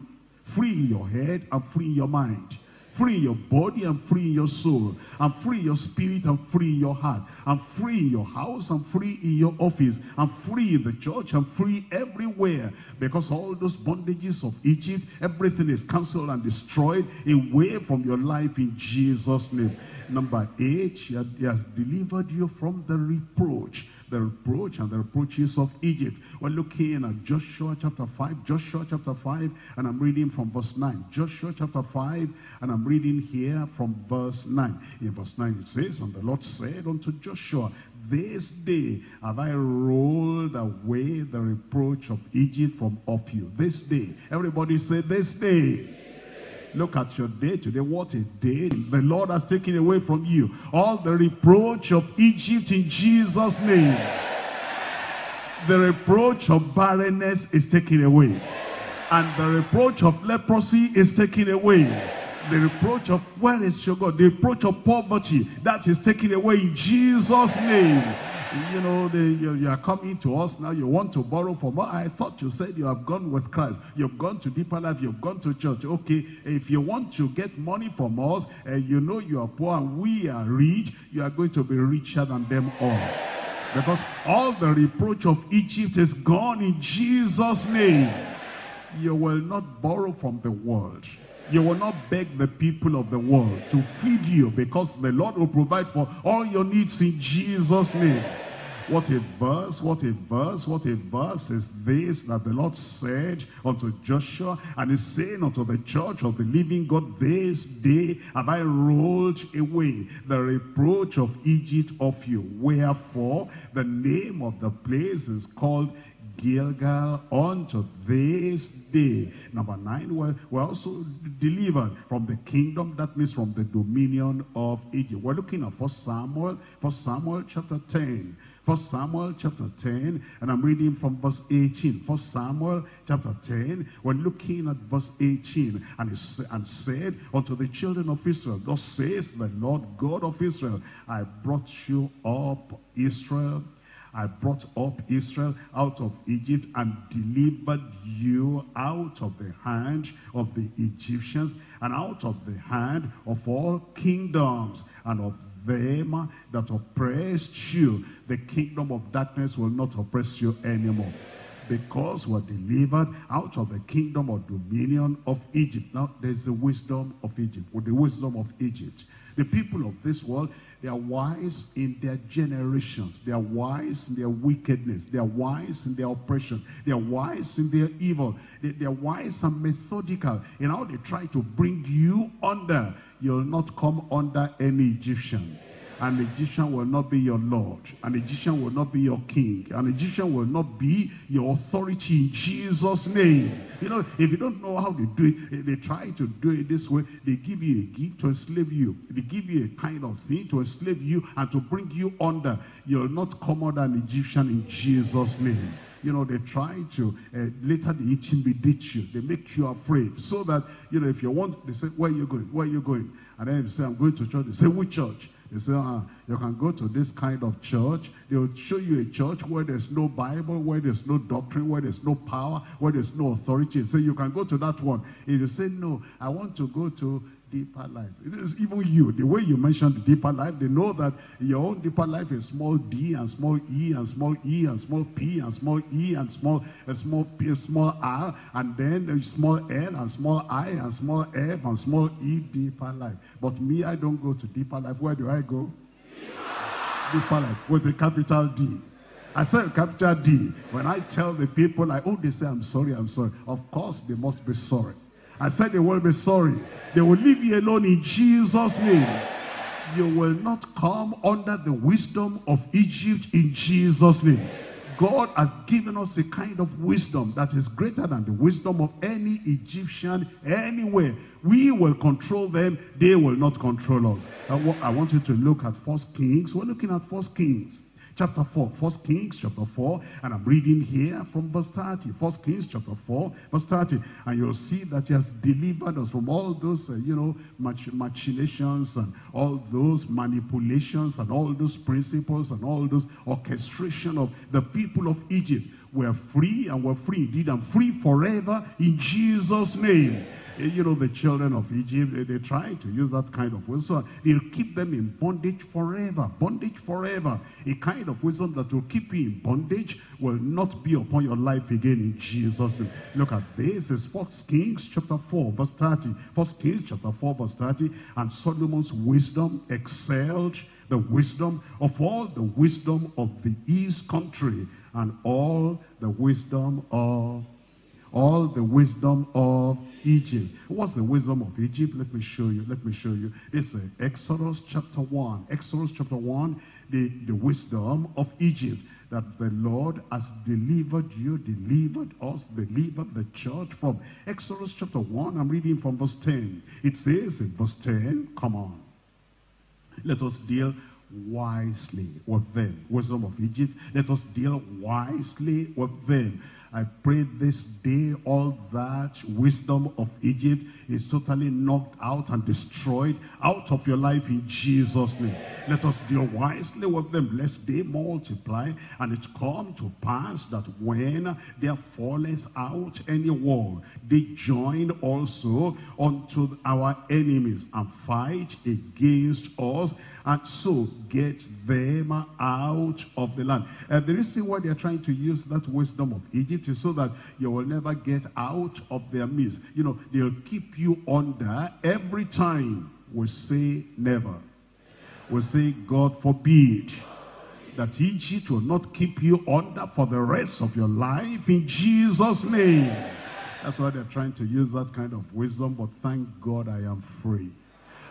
Free in your head and free in your mind. Free in your body and free in your soul. And free in your spirit and free in your heart. And free in your house and free in your office. And free in the church and free everywhere. Because all those bondages of Egypt, everything is cancelled and destroyed away from your life in Jesus' name. Number eight, he has delivered you from the reproach. The reproach and the reproaches of Egypt. We're looking at Joshua chapter five. Joshua chapter five, and I'm reading from verse nine. Joshua chapter five, and I'm reading here from verse nine. In verse nine it says, and the Lord said unto Joshua, this day have I rolled away the reproach of Egypt from off you. This day. Everybody say, this day. Look at your day today. What a day. The Lord has taken away from you all the reproach of Egypt in Jesus' name. The reproach of barrenness is taken away. And the reproach of leprosy is taken away. The reproach of, where is your God? The reproach of poverty, that is taken away in Jesus' name. You know, they, you, you are coming to us now. You want to borrow for more. I thought you said you have gone with Christ. You've gone to Deeper Life. You've gone to church. Okay, if you want to get money from us, uh, you know you are poor and we are rich, you are going to be richer than them all. Because all the reproach of Egypt is gone in Jesus' name. You will not borrow from the world. You will not beg the people of the world to feed you, because the Lord will provide for all your needs in Jesus' name. What a verse, what a verse, what a verse is this that the Lord said unto Joshua, and is saying unto the church of the living God, this day have I rolled away the reproach of Egypt off you. Wherefore the name of the place is called Gilgal unto this day. Number nine, we're, we're also delivered from the kingdom, that means from the dominion of Egypt. We're looking at First Samuel, First Samuel chapter ten. First Samuel chapter ten, and I'm reading from verse eighteen. First Samuel chapter ten, we're looking at verse eighteen. And it and said unto the children of Israel, thus says the Lord God of Israel, I brought you up, Israel, I brought up Israel out of Egypt and delivered you out of the hand of the Egyptians and out of the hand of all kingdoms and of them that oppressed you. The kingdom of darkness will not oppress you anymore, because we're delivered out of the kingdom or dominion of Egypt. Now, there's the wisdom of Egypt. With the wisdom of Egypt, the people of this world, they are wise in their generations. They are wise in their wickedness. They are wise in their oppression. They are wise in their evil. They, they are wise and methodical in how they try to bring you under. You'll not come under any Egyptian. An Egyptian will not be your Lord. An Egyptian will not be your king. An Egyptian will not be your authority in Jesus' name. You know, if you don't know how they do it, they try to do it this way. They give you a gift to enslave you. They give you a kind of thing to enslave you and to bring you under. You'll not come under an Egyptian in Jesus' name. You know, they try to, uh, later they intimidate you. They make you afraid. So that, you know, if you want, they say, where are you going? Where are you going? And then you say, I'm going to church. They say, which church? They say, uh, you can go to this kind of church. They will show you a church where there's no Bible, where there's no doctrine, where there's no power, where there's no authority. So you can go to that one. If you say, no, I want to go to Deeper Life. It is even you. The way you mentioned the Deeper Life, they know that your own Deeper Life is small d and small e and small e and small p and small e and small uh, small p, small r, and then small l and small I and small f and small e, Deeper Life. But me, I don't go to Deeper Life. Where do I go? Deeper, Deeper Life with a capital D. I said capital D. When I tell the people, like, oh, they say, I'm sorry, I'm sorry. Of course, they must be sorry. I said they will be sorry. They will leave you alone in Jesus' name. You will not come under the wisdom of Egypt in Jesus' name. God has given us a kind of wisdom that is greater than the wisdom of any Egyptian anywhere. We will control them. They will not control us. I, w I want you to look at First Kings. We're looking at First Kings. Chapter four, First Kings chapter four, and I'm reading here from verse thirty. First Kings chapter four, verse thirty, and you'll see that he has delivered us from all those, uh, you know, mach machinations and all those manipulations and all those principles and all those orchestration of the people of Egypt. We're free, and we're free indeed, and free forever in Jesus' name. You know, the children of Egypt, they, they try to use that kind of wisdom. They'll keep them in bondage forever. Bondage forever. A kind of wisdom that will keep you in bondage will not be upon your life again in Jesus' name. Look at this. It's First Kings chapter four, verse thirty. First Kings chapter four, verse thirty. And Solomon's wisdom excelled the wisdom of all the wisdom of the east country, and all the wisdom of all the wisdom of Egypt. What's the wisdom of Egypt? Let me show you. Let me show you. It's uh, Exodus chapter one. Exodus chapter one. the, the wisdom of Egypt, that the Lord has delivered you, delivered us, delivered the church from. Exodus chapter one, I'm reading from verse ten. It says in verse ten, come on, let us deal wisely with them. Wisdom of Egypt, let us deal wisely with them. I pray this day all that wisdom of Egypt is totally knocked out and destroyed out of your life in Jesus' name. Let us deal wisely with them, lest they multiply. And it come to pass that when there falleth out any war, they join also unto our enemies and fight against us, and so get them out of the land. And the reason why they're trying to use that wisdom of Egypt is so that you will never get out of their midst. You know, they'll keep you under every time we say never. We say, God forbid, that Egypt will not keep you under for the rest of your life in Jesus' name. That's why they're trying to use that kind of wisdom, but thank God I am free.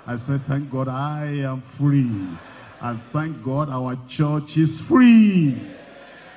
I say, thank God I am free. And thank God our church is free.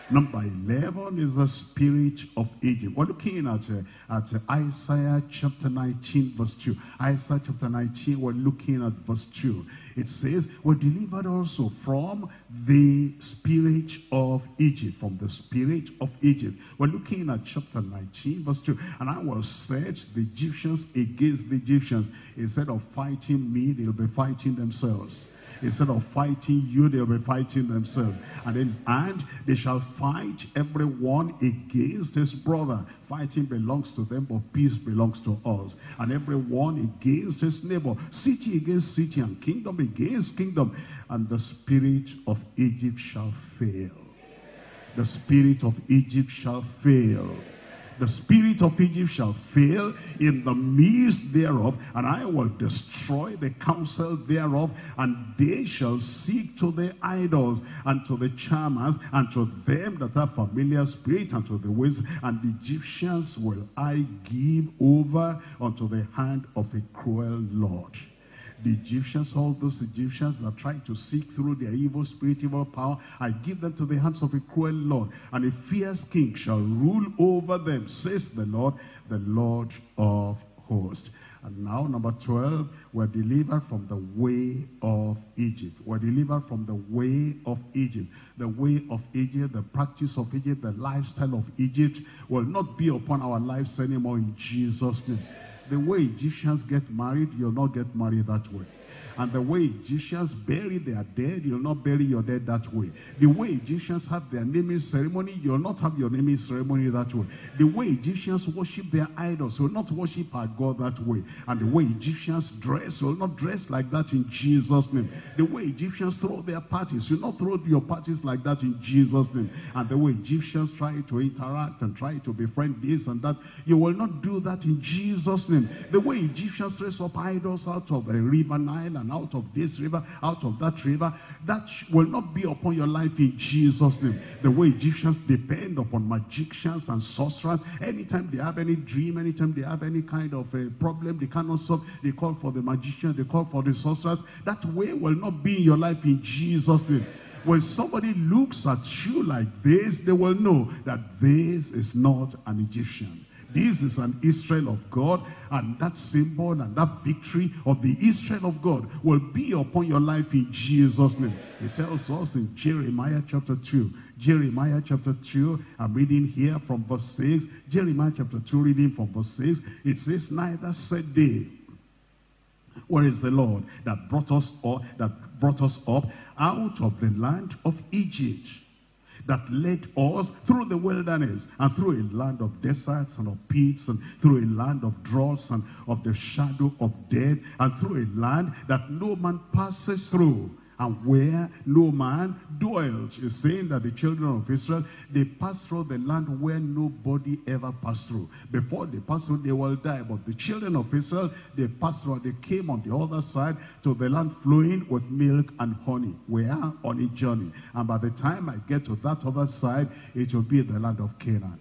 Number eleven is the spirit of Egypt. We're looking at, uh, at uh, Isaiah chapter nineteen, verse two. Isaiah chapter nineteen, we're looking at verse two. It says, we're delivered also from the spirit of Egypt, from the spirit of Egypt. We're looking at chapter nineteen, verse two. And I will set the Egyptians against the Egyptians. Instead of fighting me, they'll be fighting themselves. Instead of fighting you, they'll be fighting themselves. And then, and they shall fight everyone against his brother. Fighting belongs to them, but peace belongs to us. And everyone against his neighbor. City against city, and kingdom against kingdom. And the spirit of Egypt shall fail. The spirit of Egypt shall fail. The spirit of Egypt shall fail in the midst thereof, and I will destroy the counsel thereof, and they shall seek to the idols, and to the charmers, and to them that are familiar spirit, and to the ways, and the Egyptians will I give over unto the hand of a cruel Lord. The Egyptians, all those Egyptians that try to seek through their evil spirit, evil power, I give them to the hands of a cruel Lord, and a fierce king shall rule over them, says the Lord, the Lord of hosts. And now, number twelve, we're delivered from the way of Egypt. We're delivered from the way of Egypt. The way of Egypt, the practice of Egypt, the lifestyle of Egypt will not be upon our lives anymore in Jesus' name. The way Egyptians get married, you'll not get married that way. And the way Egyptians bury their dead, you'll not bury your dead that way. The way Egyptians have their naming ceremony, you'll not have your naming ceremony that way. The way Egyptians worship their idols, you'll not worship our God that way. And the way Egyptians dress, you'll not dress like that in Jesus' name. The way Egyptians throw their parties, you'll not throw your parties like that in Jesus' name. And the way Egyptians try to interact and try to befriend this and that, you will not do that in Jesus' name. The way Egyptians raise up idols out of the river Nile, and out of this river, out of that river, that will not be upon your life in Jesus' name. The way Egyptians depend upon magicians and sorcerers, anytime they have any dream, anytime they have any kind of a problem they cannot solve, they call for the magicians, they call for the sorcerers. That way will not be in your life in Jesus' name. When somebody looks at you like this, they will know that this is not an Egyptian. This is an Israel of God, and that symbol and that victory of the Israel of God will be upon your life in Jesus' name. It tells us in Jeremiah chapter two. Jeremiah chapter two, I'm reading here from verse six. Jeremiah chapter two, reading from verse six. It says, neither said they, where is the Lord that brought us up, that brought us up out of the land of Egypt, that led us through the wilderness and through a land of deserts and of pits and through a land of droughts and of the shadow of death and through a land that no man passes through and where no man dwells. It's saying that the children of Israel, they pass through the land where nobody ever passed through. Before they pass through, they will die. But the children of Israel, they passed through. They came on the other side to the land flowing with milk and honey. We are on a journey. And by the time I get to that other side, it will be the land of Canaan.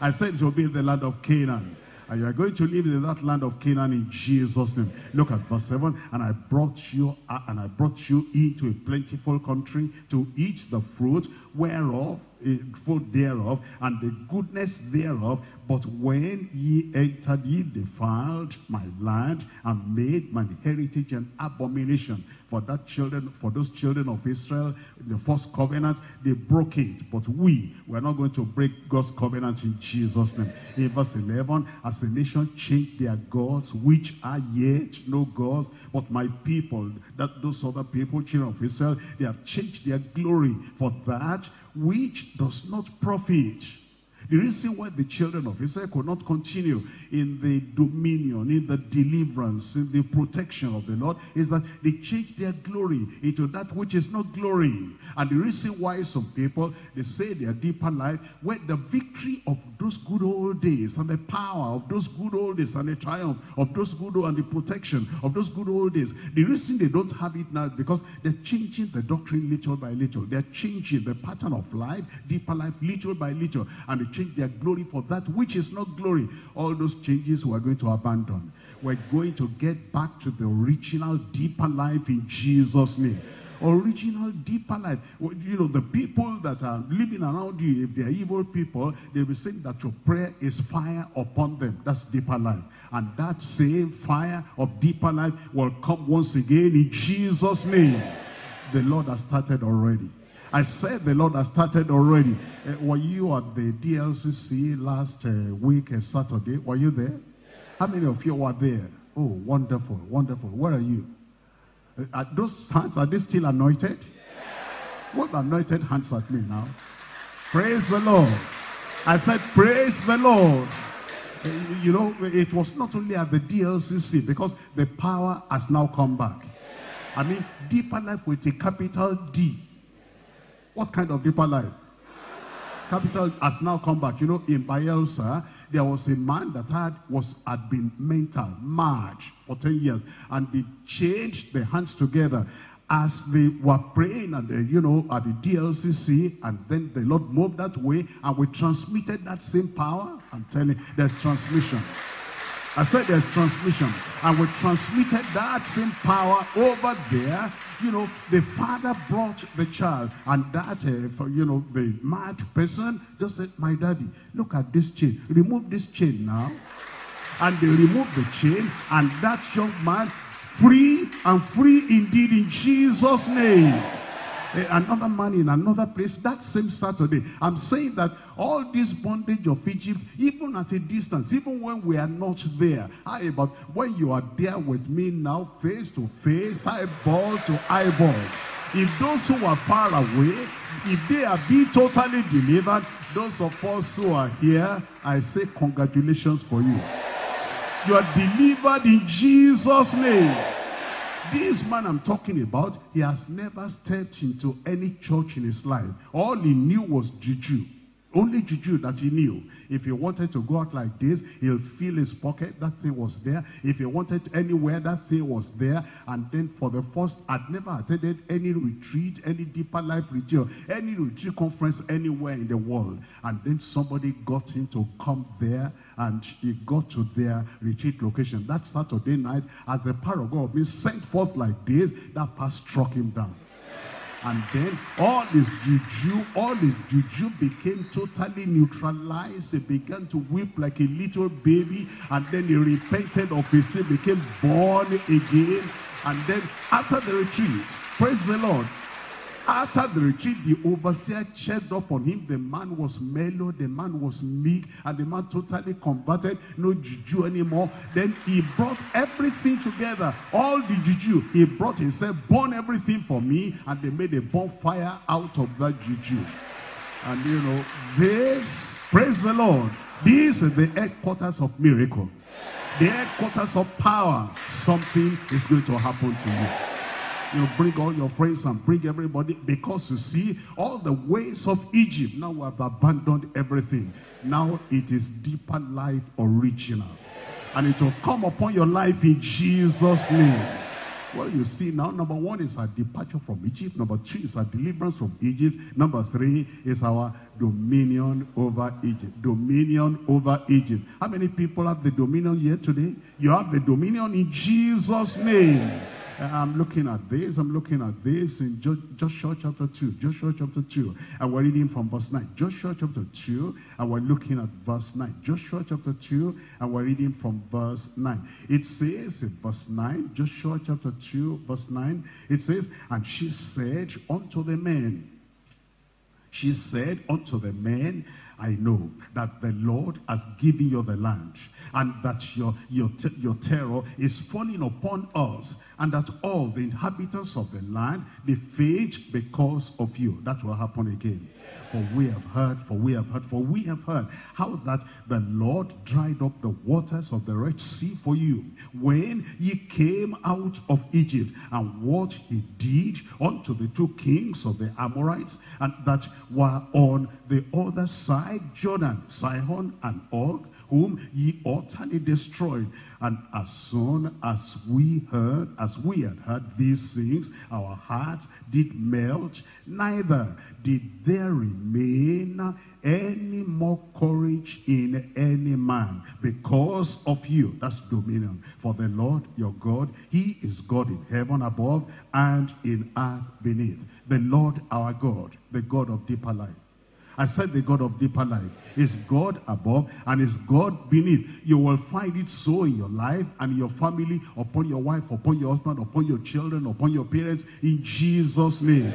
I said it will be the land of Canaan. And you are going to live in that land of Canaan in Jesus' name. Look at verse seven. And I brought you uh, and I brought you into a plentiful country to eat the fruit whereof, uh, fruit thereof, and the goodness thereof. But when ye entered, ye defiled my land and made my heritage an abomination. For that children, for those children of Israel, the first covenant, they broke it. But we were not going to break God's covenant in Jesus' name. In verse eleven, as a nation changed their gods, which are yet no gods, but my people, that those other people, children of Israel, they have changed their glory for that which does not profit. The reason why the children of Israel could not continue in the dominion, in the deliverance, in the protection of the Lord, is that they changed their glory into that which is not glory. And the reason why some people, they say their deeper life, where the victory of those good old days, and the power of those good old days, and the triumph of those good old, and the protection of those good old days, the reason they don't have it now is because they're changing the doctrine little by little. They're changing the pattern of life, deeper life, little by little. And the change their glory for that which is not glory. All those changes we're going to abandon. We're going to get back to the original deeper life in Jesus' name. Original deeper life. You know, the people that are living around you, if they're evil people, they will say that your prayer is fire upon them. That's deeper life. And that same fire of deeper life will come once again in Jesus' name. The Lord has started already. I said the Lord has started already. Uh, were you at the D L B C last uh, week, uh, Saturday? Were you there? How many of you were there? Oh, wonderful, wonderful. Where are you? Uh, are those hands, are they still anointed? What anointed hands at me now? Praise the Lord. I said, praise the Lord. Uh, you know, it was not only at the D L B C, because the power has now come back. I mean, deeper life with a capital D. What kind of deeper life? Capital has now come back. You know, in Bielsa, there was a man that had was had been mental, mad for ten years. And they changed their hands together. As they were praying, and they, you know, at the D L C C, and then the Lord moved that way, and we transmitted that same power. I'm telling you, there's transmission. I said there's transmission. And we transmitted that same power over there. You know, the father brought the child. And that, uh, for, you know, the mad person just said, my daddy, look at this chain. Remove this chain now. And they removed the chain. And that young man, free and free indeed in Jesus' name. Another man in another place that same Saturday. I'm saying that all this bondage of Egypt, even at a distance, even when we are not there, how about when you are there with me now, face to face, eyeball to eyeball? If those who are far away, if they are being totally delivered, those of us who are here, I say congratulations for you. You are delivered in Jesus' name. This man I'm talking about, he has never stepped into any church in his life. All he knew was juju. Only juju that he knew. If he wanted to go out like this, he'll feel his pocket. That thing was there. If he wanted anywhere, that thing was there. And then for the first, I'd never attended any retreat, any deeper life retreat, any retreat conference anywhere in the world. And then somebody got him to come there, and he got to their retreat location. That Saturday night, as the power of God being sent forth like this, that power struck him down. And then all his juju, all his juju became totally neutralized. He began to weep like a little baby. And then he repented of his sin, became born again. And then after the retreat, praise the Lord. After the retreat, the overseer checked up on him. The man was mellow, the man was meek, and the man totally converted, no juju anymore. Then he brought everything together, all the juju. He brought himself, burn everything for me, and they made a bonfire out of that juju. And you know, this, praise the Lord, this is the headquarters of miracle. The headquarters of power. Something is going to happen to you. You bring all your friends and bring everybody, because you see, all the ways of Egypt, now we have abandoned everything. Now it is deeper life original. And it will come upon your life in Jesus' name. What you see now, number one is our departure from Egypt. Number two is our deliverance from Egypt. Number three is our dominion over Egypt. Dominion over Egypt. How many people have the dominion here today? You have the dominion in Jesus' name. I'm looking at this, I'm looking at this in Joshua chapter two, Joshua chapter two, and we're reading from verse nine, Joshua chapter two, and we're looking at verse nine, Joshua chapter two, and we're reading from verse nine. It says in verse nine, Joshua chapter two, verse nine, it says, and she said unto the men, she said unto the men, I know that the Lord has given you the land, and that your, your, your terror is falling upon us, and that all the inhabitants of the land, they faint because of you. That will happen again. For we have heard, for we have heard, for we have heard how that the Lord dried up the waters of the Red Sea for you when ye came out of Egypt, and what he did unto the two kings of the Amorites, and that were on the other side Jordan, Sihon and Og, whom ye utterly destroyed. And as soon as we heard, as we had heard these things, our hearts did melt, neither did there remain any more courage in any man because of you. That's dominion. For the Lord your God, he is God in heaven above and in earth beneath. The Lord our God, the God of deeper life. I said the God of deeper life is God above and is God beneath. You will find it so in your life and your family, upon your wife, upon your husband, upon your children, upon your parents, in Jesus' name.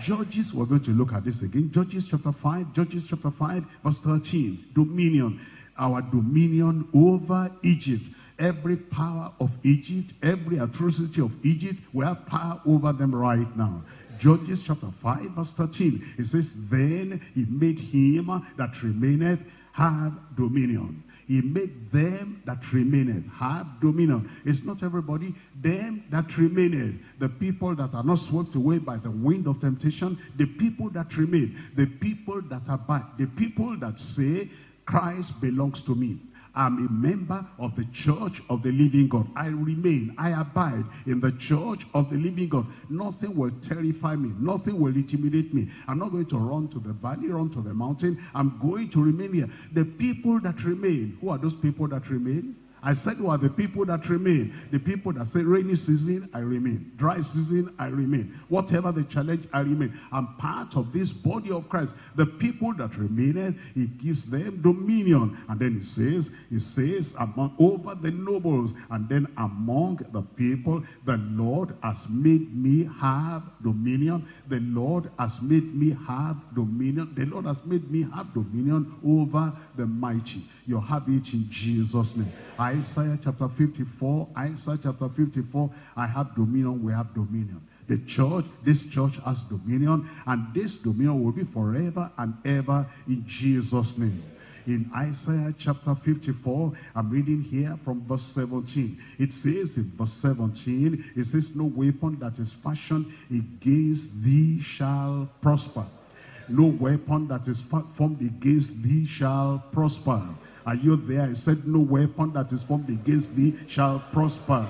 Judges, we're going to look at this again. Judges chapter five, Judges chapter five, verse thirteen. Dominion, our dominion over Egypt. Every power of Egypt, every atrocity of Egypt, we have power over them right now. Judges chapter five, verse thirteen. It says, then he made him that remaineth have dominion. He made them that remaineth have dominion. It's not everybody. Them that remaineth. The people that are not swept away by the wind of temptation. The people that remain. The people that abide. The people that say, Christ belongs to me. I'm a member of the church of the living God. I remain, I abide in the church of the living God. Nothing will terrify me. Nothing will intimidate me. I'm not going to run to the valley, run to the mountain. I'm going to remain here. The people that remain, who are those people that remain? I said, who are the people that remain? The people that say, rainy season, I remain. Dry season, I remain. Whatever the challenge, I remain. I'm part of this body of Christ. The people that remain, he gives them dominion. And then he says, he says, among over the nobles, and then among the people, the Lord has made me have dominion. The Lord has made me have dominion. The Lord has made me have dominion over the mighty. You have it in Jesus' name. Isaiah chapter fifty-four, Isaiah chapter fifty-four, I have dominion, we have dominion. The church, this church has dominion, and this dominion will be forever and ever in Jesus' name. In Isaiah chapter fifty-four, I'm reading here from verse seventeen. It says in verse seventeen, it says, no weapon that is fashioned against thee shall prosper. No weapon that is formed against thee shall prosper. Are you there? I said, no weapon that is formed against thee shall prosper.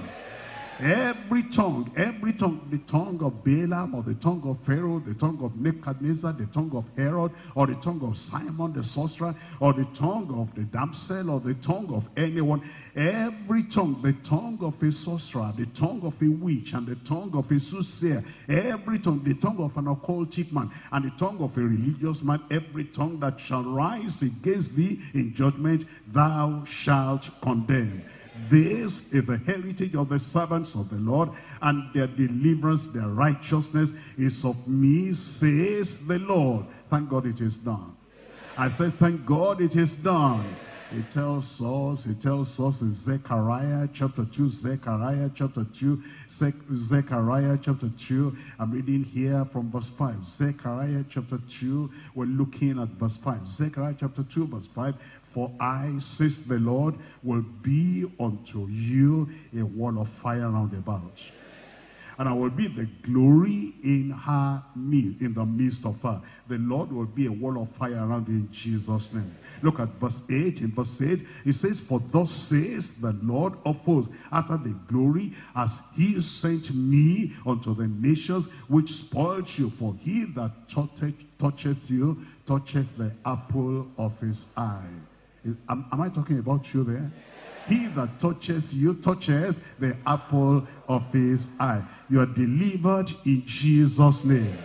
Every tongue, every tongue, the tongue of Balaam, or the tongue of Pharaoh, the tongue of Nebuchadnezzar, the tongue of Herod, or the tongue of Simon the sorcerer, or the tongue of the damsel, or the tongue of anyone, every tongue, the tongue of a sorcerer, the tongue of a witch, and the tongue of a soothsayer, every tongue, the tongue of an occultic man, and the tongue of a religious man, every tongue that shall rise against thee in judgment, thou shalt condemn. This is the heritage of the servants of the Lord, and their deliverance, their righteousness is of me, says the Lord. Thank God it is done. I said, thank God it is done. He tells us, he tells us in Zechariah chapter two, Zechariah chapter two, Zechariah chapter two. I'm reading here from verse five. Zechariah chapter two, we're looking at verse five. Zechariah chapter two, verse five. For I, says the Lord, will be unto you a wall of fire round about, and I will be the glory in her midst, in the midst of her. The Lord will be a wall of fire around you in Jesus' name. Look at verse eight. In verse eight, it says, "For thus says the Lord of hosts, after the glory, as he sent me unto the nations which spoilt you, for he that toucheth you toucheth the apple of his eye." Am, am I talking about you there? He that touches you touches the apple of his eye. You are delivered in Jesus' name.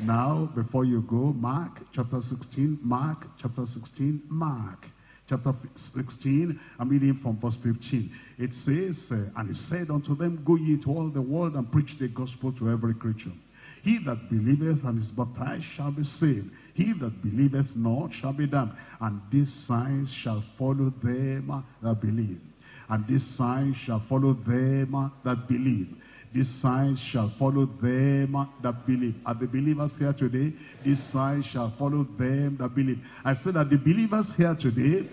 Now, before you go, Mark chapter sixteen, Mark chapter sixteen, Mark chapter sixteen, I'm reading from verse fifteen. It says, uh, "And he said unto them, Go ye to all the world and preach the gospel to every creature. He that believeth and is baptized shall be saved. He that believeth not shall be damned. And these signs shall follow them that believe. And these signs shall follow them that believe. These signs shall follow them that believe." Are the believers here today? These signs shall follow them that believe. I said that the believers here today,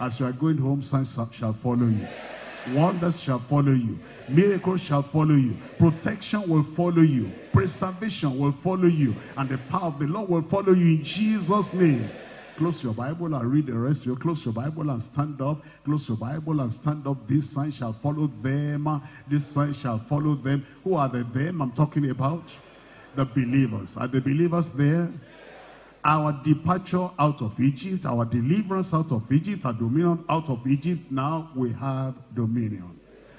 as you are going home, signs shall follow you. Wonders shall follow you. Miracles shall follow you. Protection will follow you. Preservation will follow you. And the power of the Lord will follow you in Jesus' name. Close your Bible and read the rest. You close your Bible and stand up. Close your Bible and stand up. This sign shall follow them. This sign shall follow them. Who are the them I'm talking about? The believers. Are the believers there? Our departure out of Egypt, our deliverance out of Egypt, our dominion out of Egypt, now we have dominion.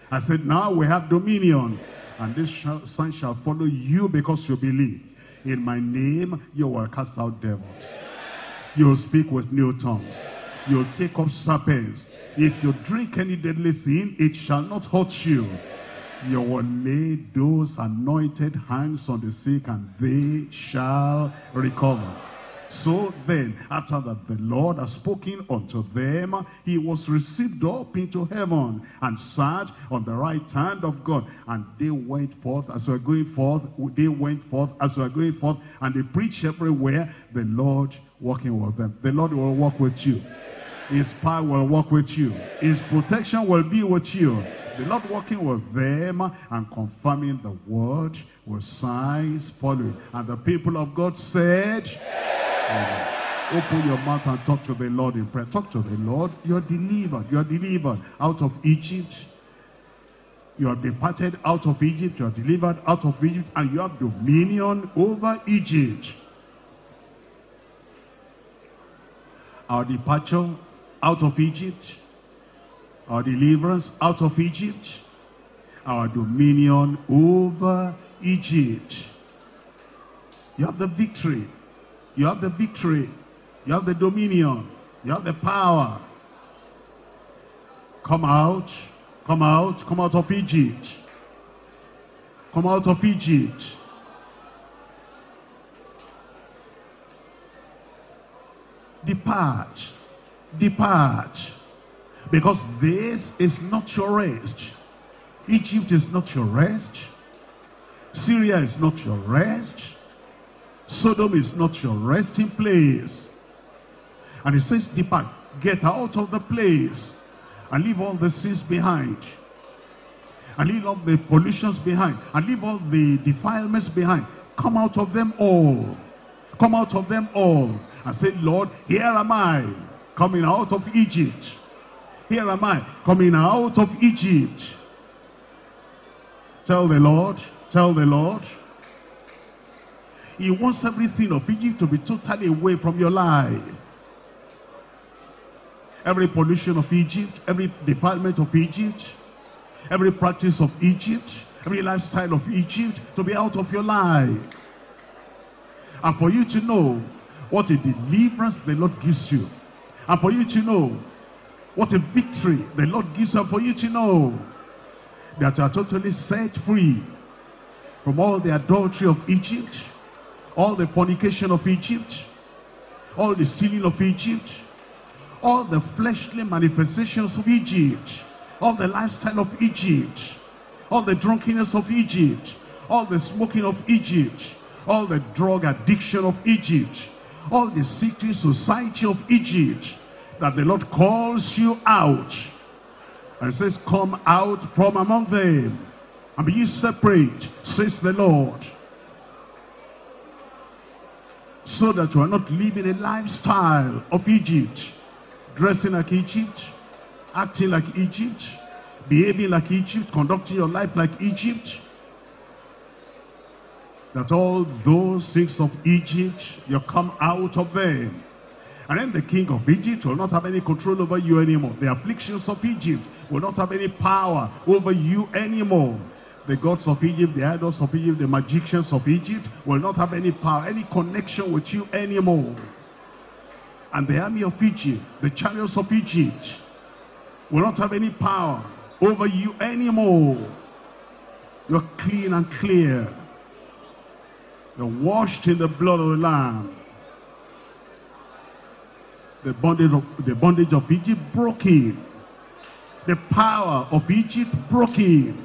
I said, now we have dominion. And this sign shall follow you because you believe. In my name, you will cast out devils. You'll speak with new tongues. You'll take up serpents. If you drink any deadly thing, it shall not hurt you. You will lay those anointed hands on the sick, and they shall recover. So then, after that the Lord has spoken unto them, he was received up into heaven and sat on the right hand of God. And they went forth as we are going forth, they went forth as we are going forth, and they preached everywhere, the Lord walking with them. The Lord will walk with you. His power will walk with you. His protection will be with you. The Lord walking with them and confirming the word with signs following. And the people of God said, Amen. Open your mouth and talk to the Lord in prayer. Talk to the Lord. You're delivered. You're delivered out of Egypt. You are departed out of Egypt. You are delivered out of Egypt. And you have dominion over Egypt. Our departure out of Egypt. Our deliverance out of Egypt. Our dominion over Egypt. You have the victory. You have the victory. You have the dominion. You have the power. Come out. Come out. Come out of Egypt. Come out of Egypt. Depart. Depart. Because this is not your rest. Egypt is not your rest. Syria is not your rest. Sodom is not your resting place. And it says, depart, get out of the place, and leave all the sins behind, and leave all the pollutions behind, and leave all the defilements behind. Come out of them all. Come out of them all. And say, Lord, here am I, coming out of Egypt. Here am I, coming out of Egypt. Tell the Lord, tell the Lord. He wants everything of Egypt to be totally away from your life. Every pollution of Egypt, every defilement of Egypt, every practice of Egypt, every lifestyle of Egypt to be out of your life. And for you to know what a deliverance the Lord gives you. And for you to know what a victory the Lord gives you. And for you to know that you are totally set free from all the adultery of Egypt, all the fornication of Egypt, all the stealing of Egypt, all the fleshly manifestations of Egypt, all the lifestyle of Egypt, all the drunkenness of Egypt, all the smoking of Egypt, all the drug addiction of Egypt, all the secret society of Egypt, that the Lord calls you out and says, come out from among them. and be ye separate, says the Lord. So that you are not living a lifestyle of Egypt, dressing like Egypt, acting like Egypt, behaving like Egypt, conducting your life like Egypt. That all those things of Egypt, you come out of them. And then the king of Egypt will not have any control over you anymore. The afflictions of Egypt will not have any power over you anymore. The gods of Egypt, the idols of Egypt, the magicians of Egypt will not have any power, any connection with you anymore. And the army of Egypt, the chariots of Egypt will not have any power over you anymore. You're clean and clear. You're washed in the blood of the Lamb. The bondage of, the bondage of Egypt broken. The power of Egypt broken.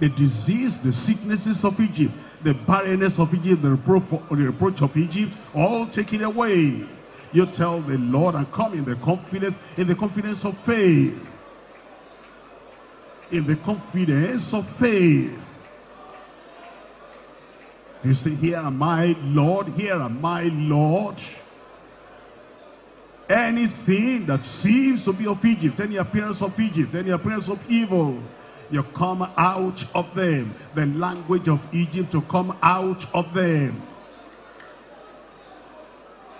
The disease, the sicknesses of Egypt, the barrenness of Egypt, the reproach, the reproach of Egypt, all taken away. You tell the Lord and come in the confidence, in the confidence of faith. In the confidence of faith. You say, here am I, Lord, here am I, Lord. Anything that seems to be of Egypt, any appearance of Egypt, any appearance of evil, you come out of them. The language of Egypt to come out of them.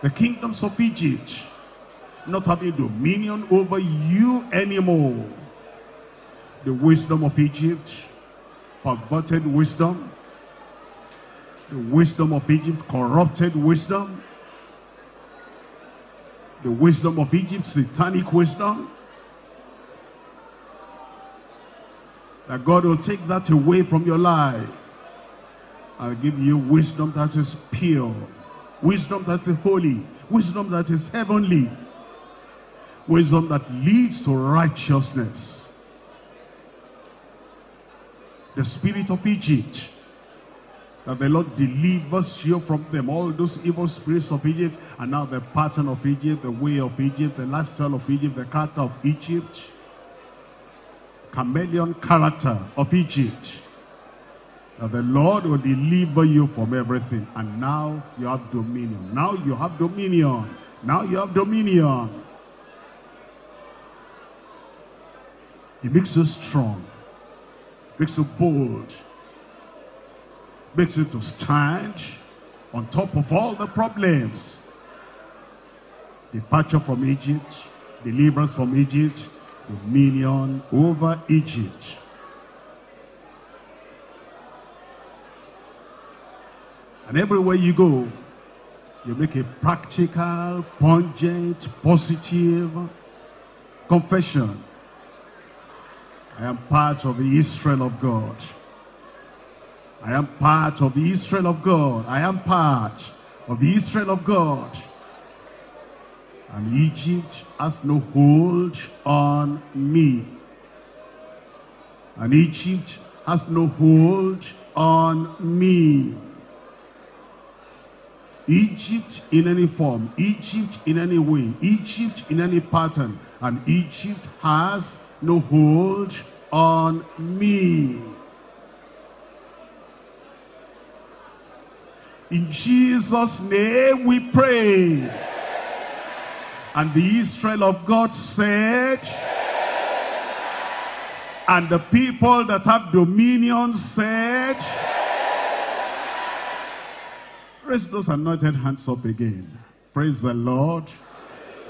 The kingdoms of Egypt not having dominion over you anymore. The wisdom of Egypt, perverted wisdom. The wisdom of Egypt, corrupted wisdom. The wisdom of Egypt, satanic wisdom. That God will take that away from your life. I'll give you wisdom that is pure. Wisdom that is holy. Wisdom that is heavenly. Wisdom that leads to righteousness. The spirit of Egypt. That the Lord delivers you from them. All those evil spirits of Egypt. And now the pattern of Egypt. The way of Egypt. The lifestyle of Egypt. The character of Egypt. Chameleon character of Egypt. That the Lord will deliver you from everything. And now you have dominion. Now you have dominion. Now you have dominion. He makes you strong. Makes you bold. Makes you to stand on top of all the problems. Departure from Egypt. Deliverance from Egypt. Dominion over Egypt. And everywhere you go, you make a practical, pungent, positive confession. I am part of the Israel of God. I am part of the Israel of God. I am part of the Israel of God. And Egypt has no hold on me. And Egypt has no hold on me. Egypt in any form, Egypt in any way, Egypt in any pattern, and Egypt has no hold on me. In Jesus' name we pray. And the Israel of God said, yeah. And the people that have dominion said, yeah. Raise those anointed hands up again. Praise the Lord. Yeah.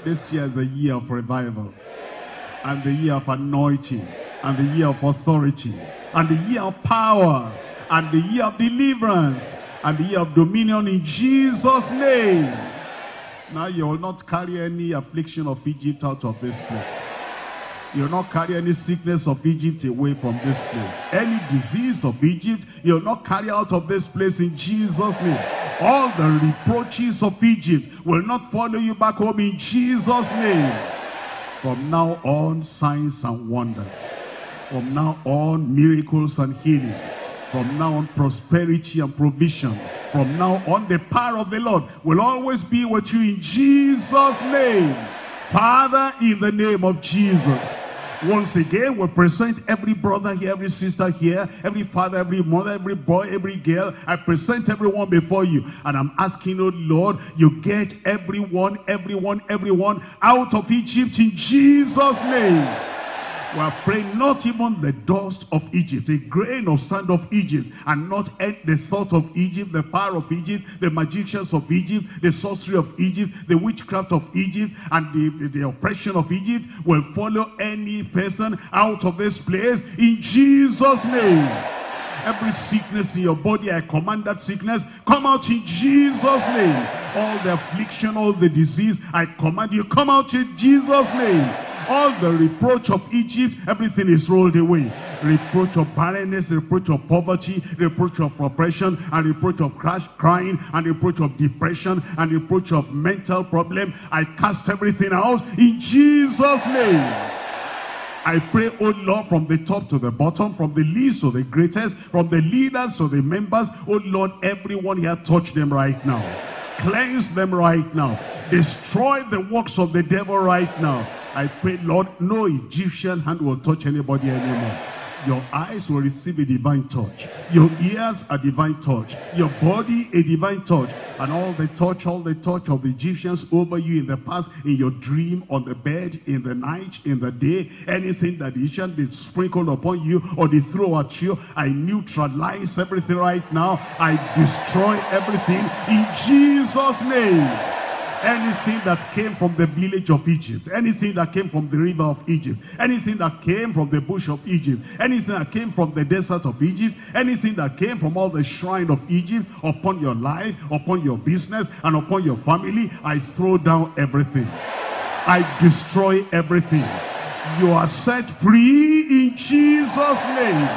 This year is the year of revival, yeah. And the year of anointing, yeah. And the year of authority, yeah. And the year of power, yeah. And the year of deliverance, yeah. And the year of dominion in Jesus' name. Yeah. Now you will not carry any affliction of Egypt out of this place. You will not carry any sickness of Egypt away from this place. Any disease of Egypt, you will not carry out of this place in Jesus' name. All the reproaches of Egypt will not follow you back home in Jesus' name. From now on, signs and wonders. From now on, miracles and healing. From now on, prosperity and provision. From now on, the power of the Lord will always be with you in Jesus' name. Father, in the name of Jesus, Once again, we present every brother here, every sister here, every father, every mother, every boy, every girl. I present everyone before you. And I'm asking, oh Lord, you get everyone, everyone, everyone out of Egypt in Jesus' name. We are praying not even the dust of Egypt, a grain of sand of Egypt, and not the salt of Egypt, the power of Egypt, the magicians of Egypt, the sorcery of Egypt, the witchcraft of Egypt, and the, the, the oppression of Egypt will follow any person out of this place in Jesus' name. Every sickness in your body, I command that sickness, come out in Jesus' name. All the affliction, all the disease, I command you, come out in Jesus' name. All the reproach of Egypt, everything is rolled away. Reproach of barrenness, reproach of poverty, reproach of oppression, and reproach of crash, crying, and reproach of depression, and reproach of mental problem. I cast everything out in Jesus' name. I pray, oh Lord, from the top to the bottom, from the least to the greatest, from the leaders to the members, oh Lord, everyone here, touch them right now. Cleanse them right now. Destroy the works of the devil right now. I pray, Lord, no Egyptian hand will touch anybody anymore. Your eyes will receive a divine touch. Your ears a divine touch. Your body a divine touch. And all the touch, all the touch of the Egyptians over you in the past, in your dream, on the bed, in the night, in the day, anything that the Egyptians did sprinkle upon you or they throw at you, I neutralize everything right now. I destroy everything in Jesus' name. Anything that came from the village of Egypt, anything that came from the river of Egypt, anything that came from the bush of Egypt, anything that came from the desert of Egypt, anything that came from all the shrine of Egypt, upon your life, upon your business, and upon your family, I throw down everything. I destroy everything. You are set free in Jesus' name.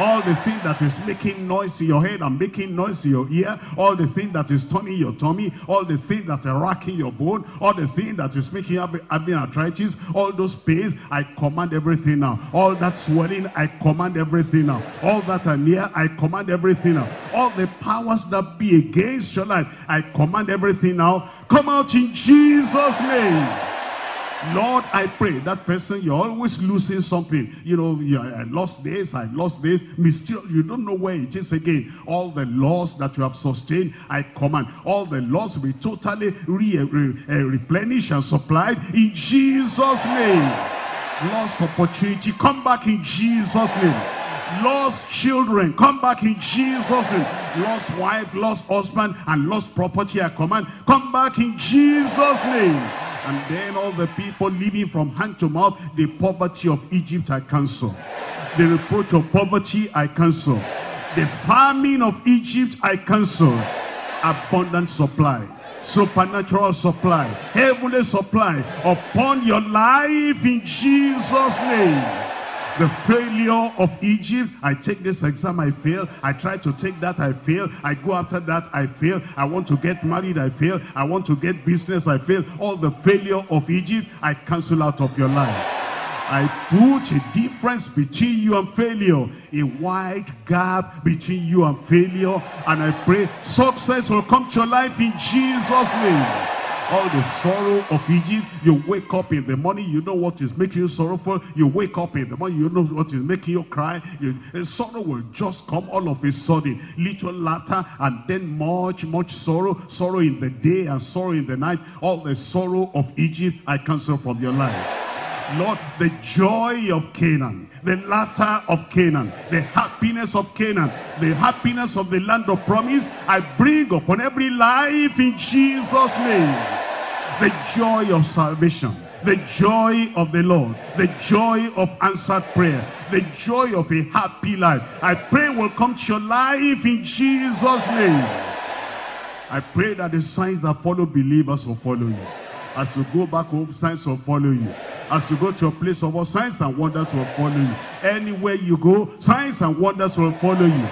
All the thing that is making noise in your head and making noise in your ear, all the thing that is turning your tummy, all the thing that are racking your bone, all the thing that is making you having arthritis, all those pains, I command everything now. All that swelling, I command everything now. All that are near, I command everything now. All the powers that be against your life, I command everything now. Come out in Jesus' name. Lord, I pray that person, you're always losing something. You know, you, I lost this, I lost this. Mysterious, you don't know where it is again. All the loss that you have sustained, I command. All the loss will be totally re, re, uh, replenished and supplied in Jesus' name. Lost opportunity, come back in Jesus' name. Lost children, come back in Jesus' name. Lost wife, lost husband, and lost property, I command. Come back in Jesus' name. And then all the people living from hand to mouth, the poverty of Egypt I cancel. The reproach of poverty I cancel. The famine of Egypt I cancel. Abundant supply, supernatural supply, heavenly supply upon your life in Jesus' name. The failure of Egypt, I take this exam, I fail. I try to take that, I fail. I go after that, I fail. I want to get married, I fail. I want to get business, I fail. All the failure of Egypt, I cancel out of your life. I put a difference between you and failure, a wide gap between you and failure. And I pray success will come to your life in Jesus' name. All the sorrow of Egypt, you wake up in the morning, you know what is making you sorrowful. You wake up in the morning, you know what is making you cry. You, sorrow will just come all of a sudden. Little laughter and then much, much sorrow. Sorrow in the day and sorrow in the night. All the sorrow of Egypt, I cancel from your life. Lord, the joy of Canaan, the laughter of Canaan, the happiness of Canaan, the happiness of the land of promise, I bring upon every life in Jesus' name. The joy of salvation, the joy of the Lord, the joy of answered prayer, the joy of a happy life, I pray will come to your life in Jesus' name. I pray that the signs that follow believers will follow you. As you go back home, signs will follow you. As you go to your place of all, signs and wonders will follow you. Anywhere you go, signs and wonders will follow you.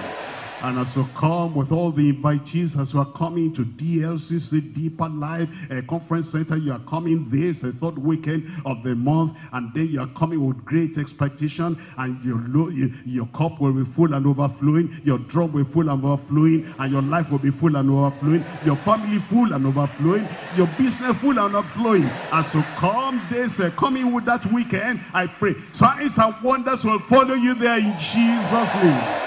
And as you come with all the invitees, as you are coming to D L C C, Deeper Life uh, Conference Center, you are coming this the third weekend of the month, and then you are coming with great expectation, and you, you, your cup will be full and overflowing, your drum will be full and overflowing, and your life will be full and overflowing, your family full and overflowing, your business full and overflowing. As you come this uh, coming with that weekend, I pray signs and wonders will follow you there in Jesus' name.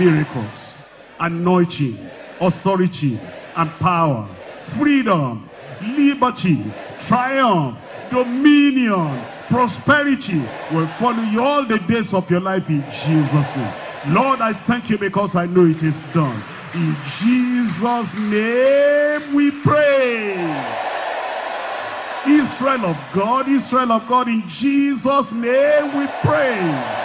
Miracles, anointing, authority, and power, freedom, liberty, triumph, dominion, prosperity will follow you all the days of your life in Jesus' name. Lord, I thank you because I know it is done. In Jesus' name we pray. Israel of God, Israel of God, in Jesus' name we pray.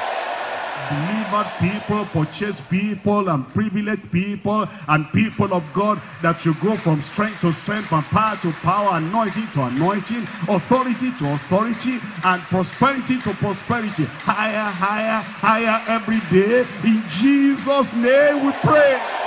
Delivered people, purchased people, and privileged people, and people of God, that you go from strength to strength, from power to power, anointing to anointing, authority to authority, and prosperity to prosperity, higher, higher, higher every day. In Jesus' name we pray.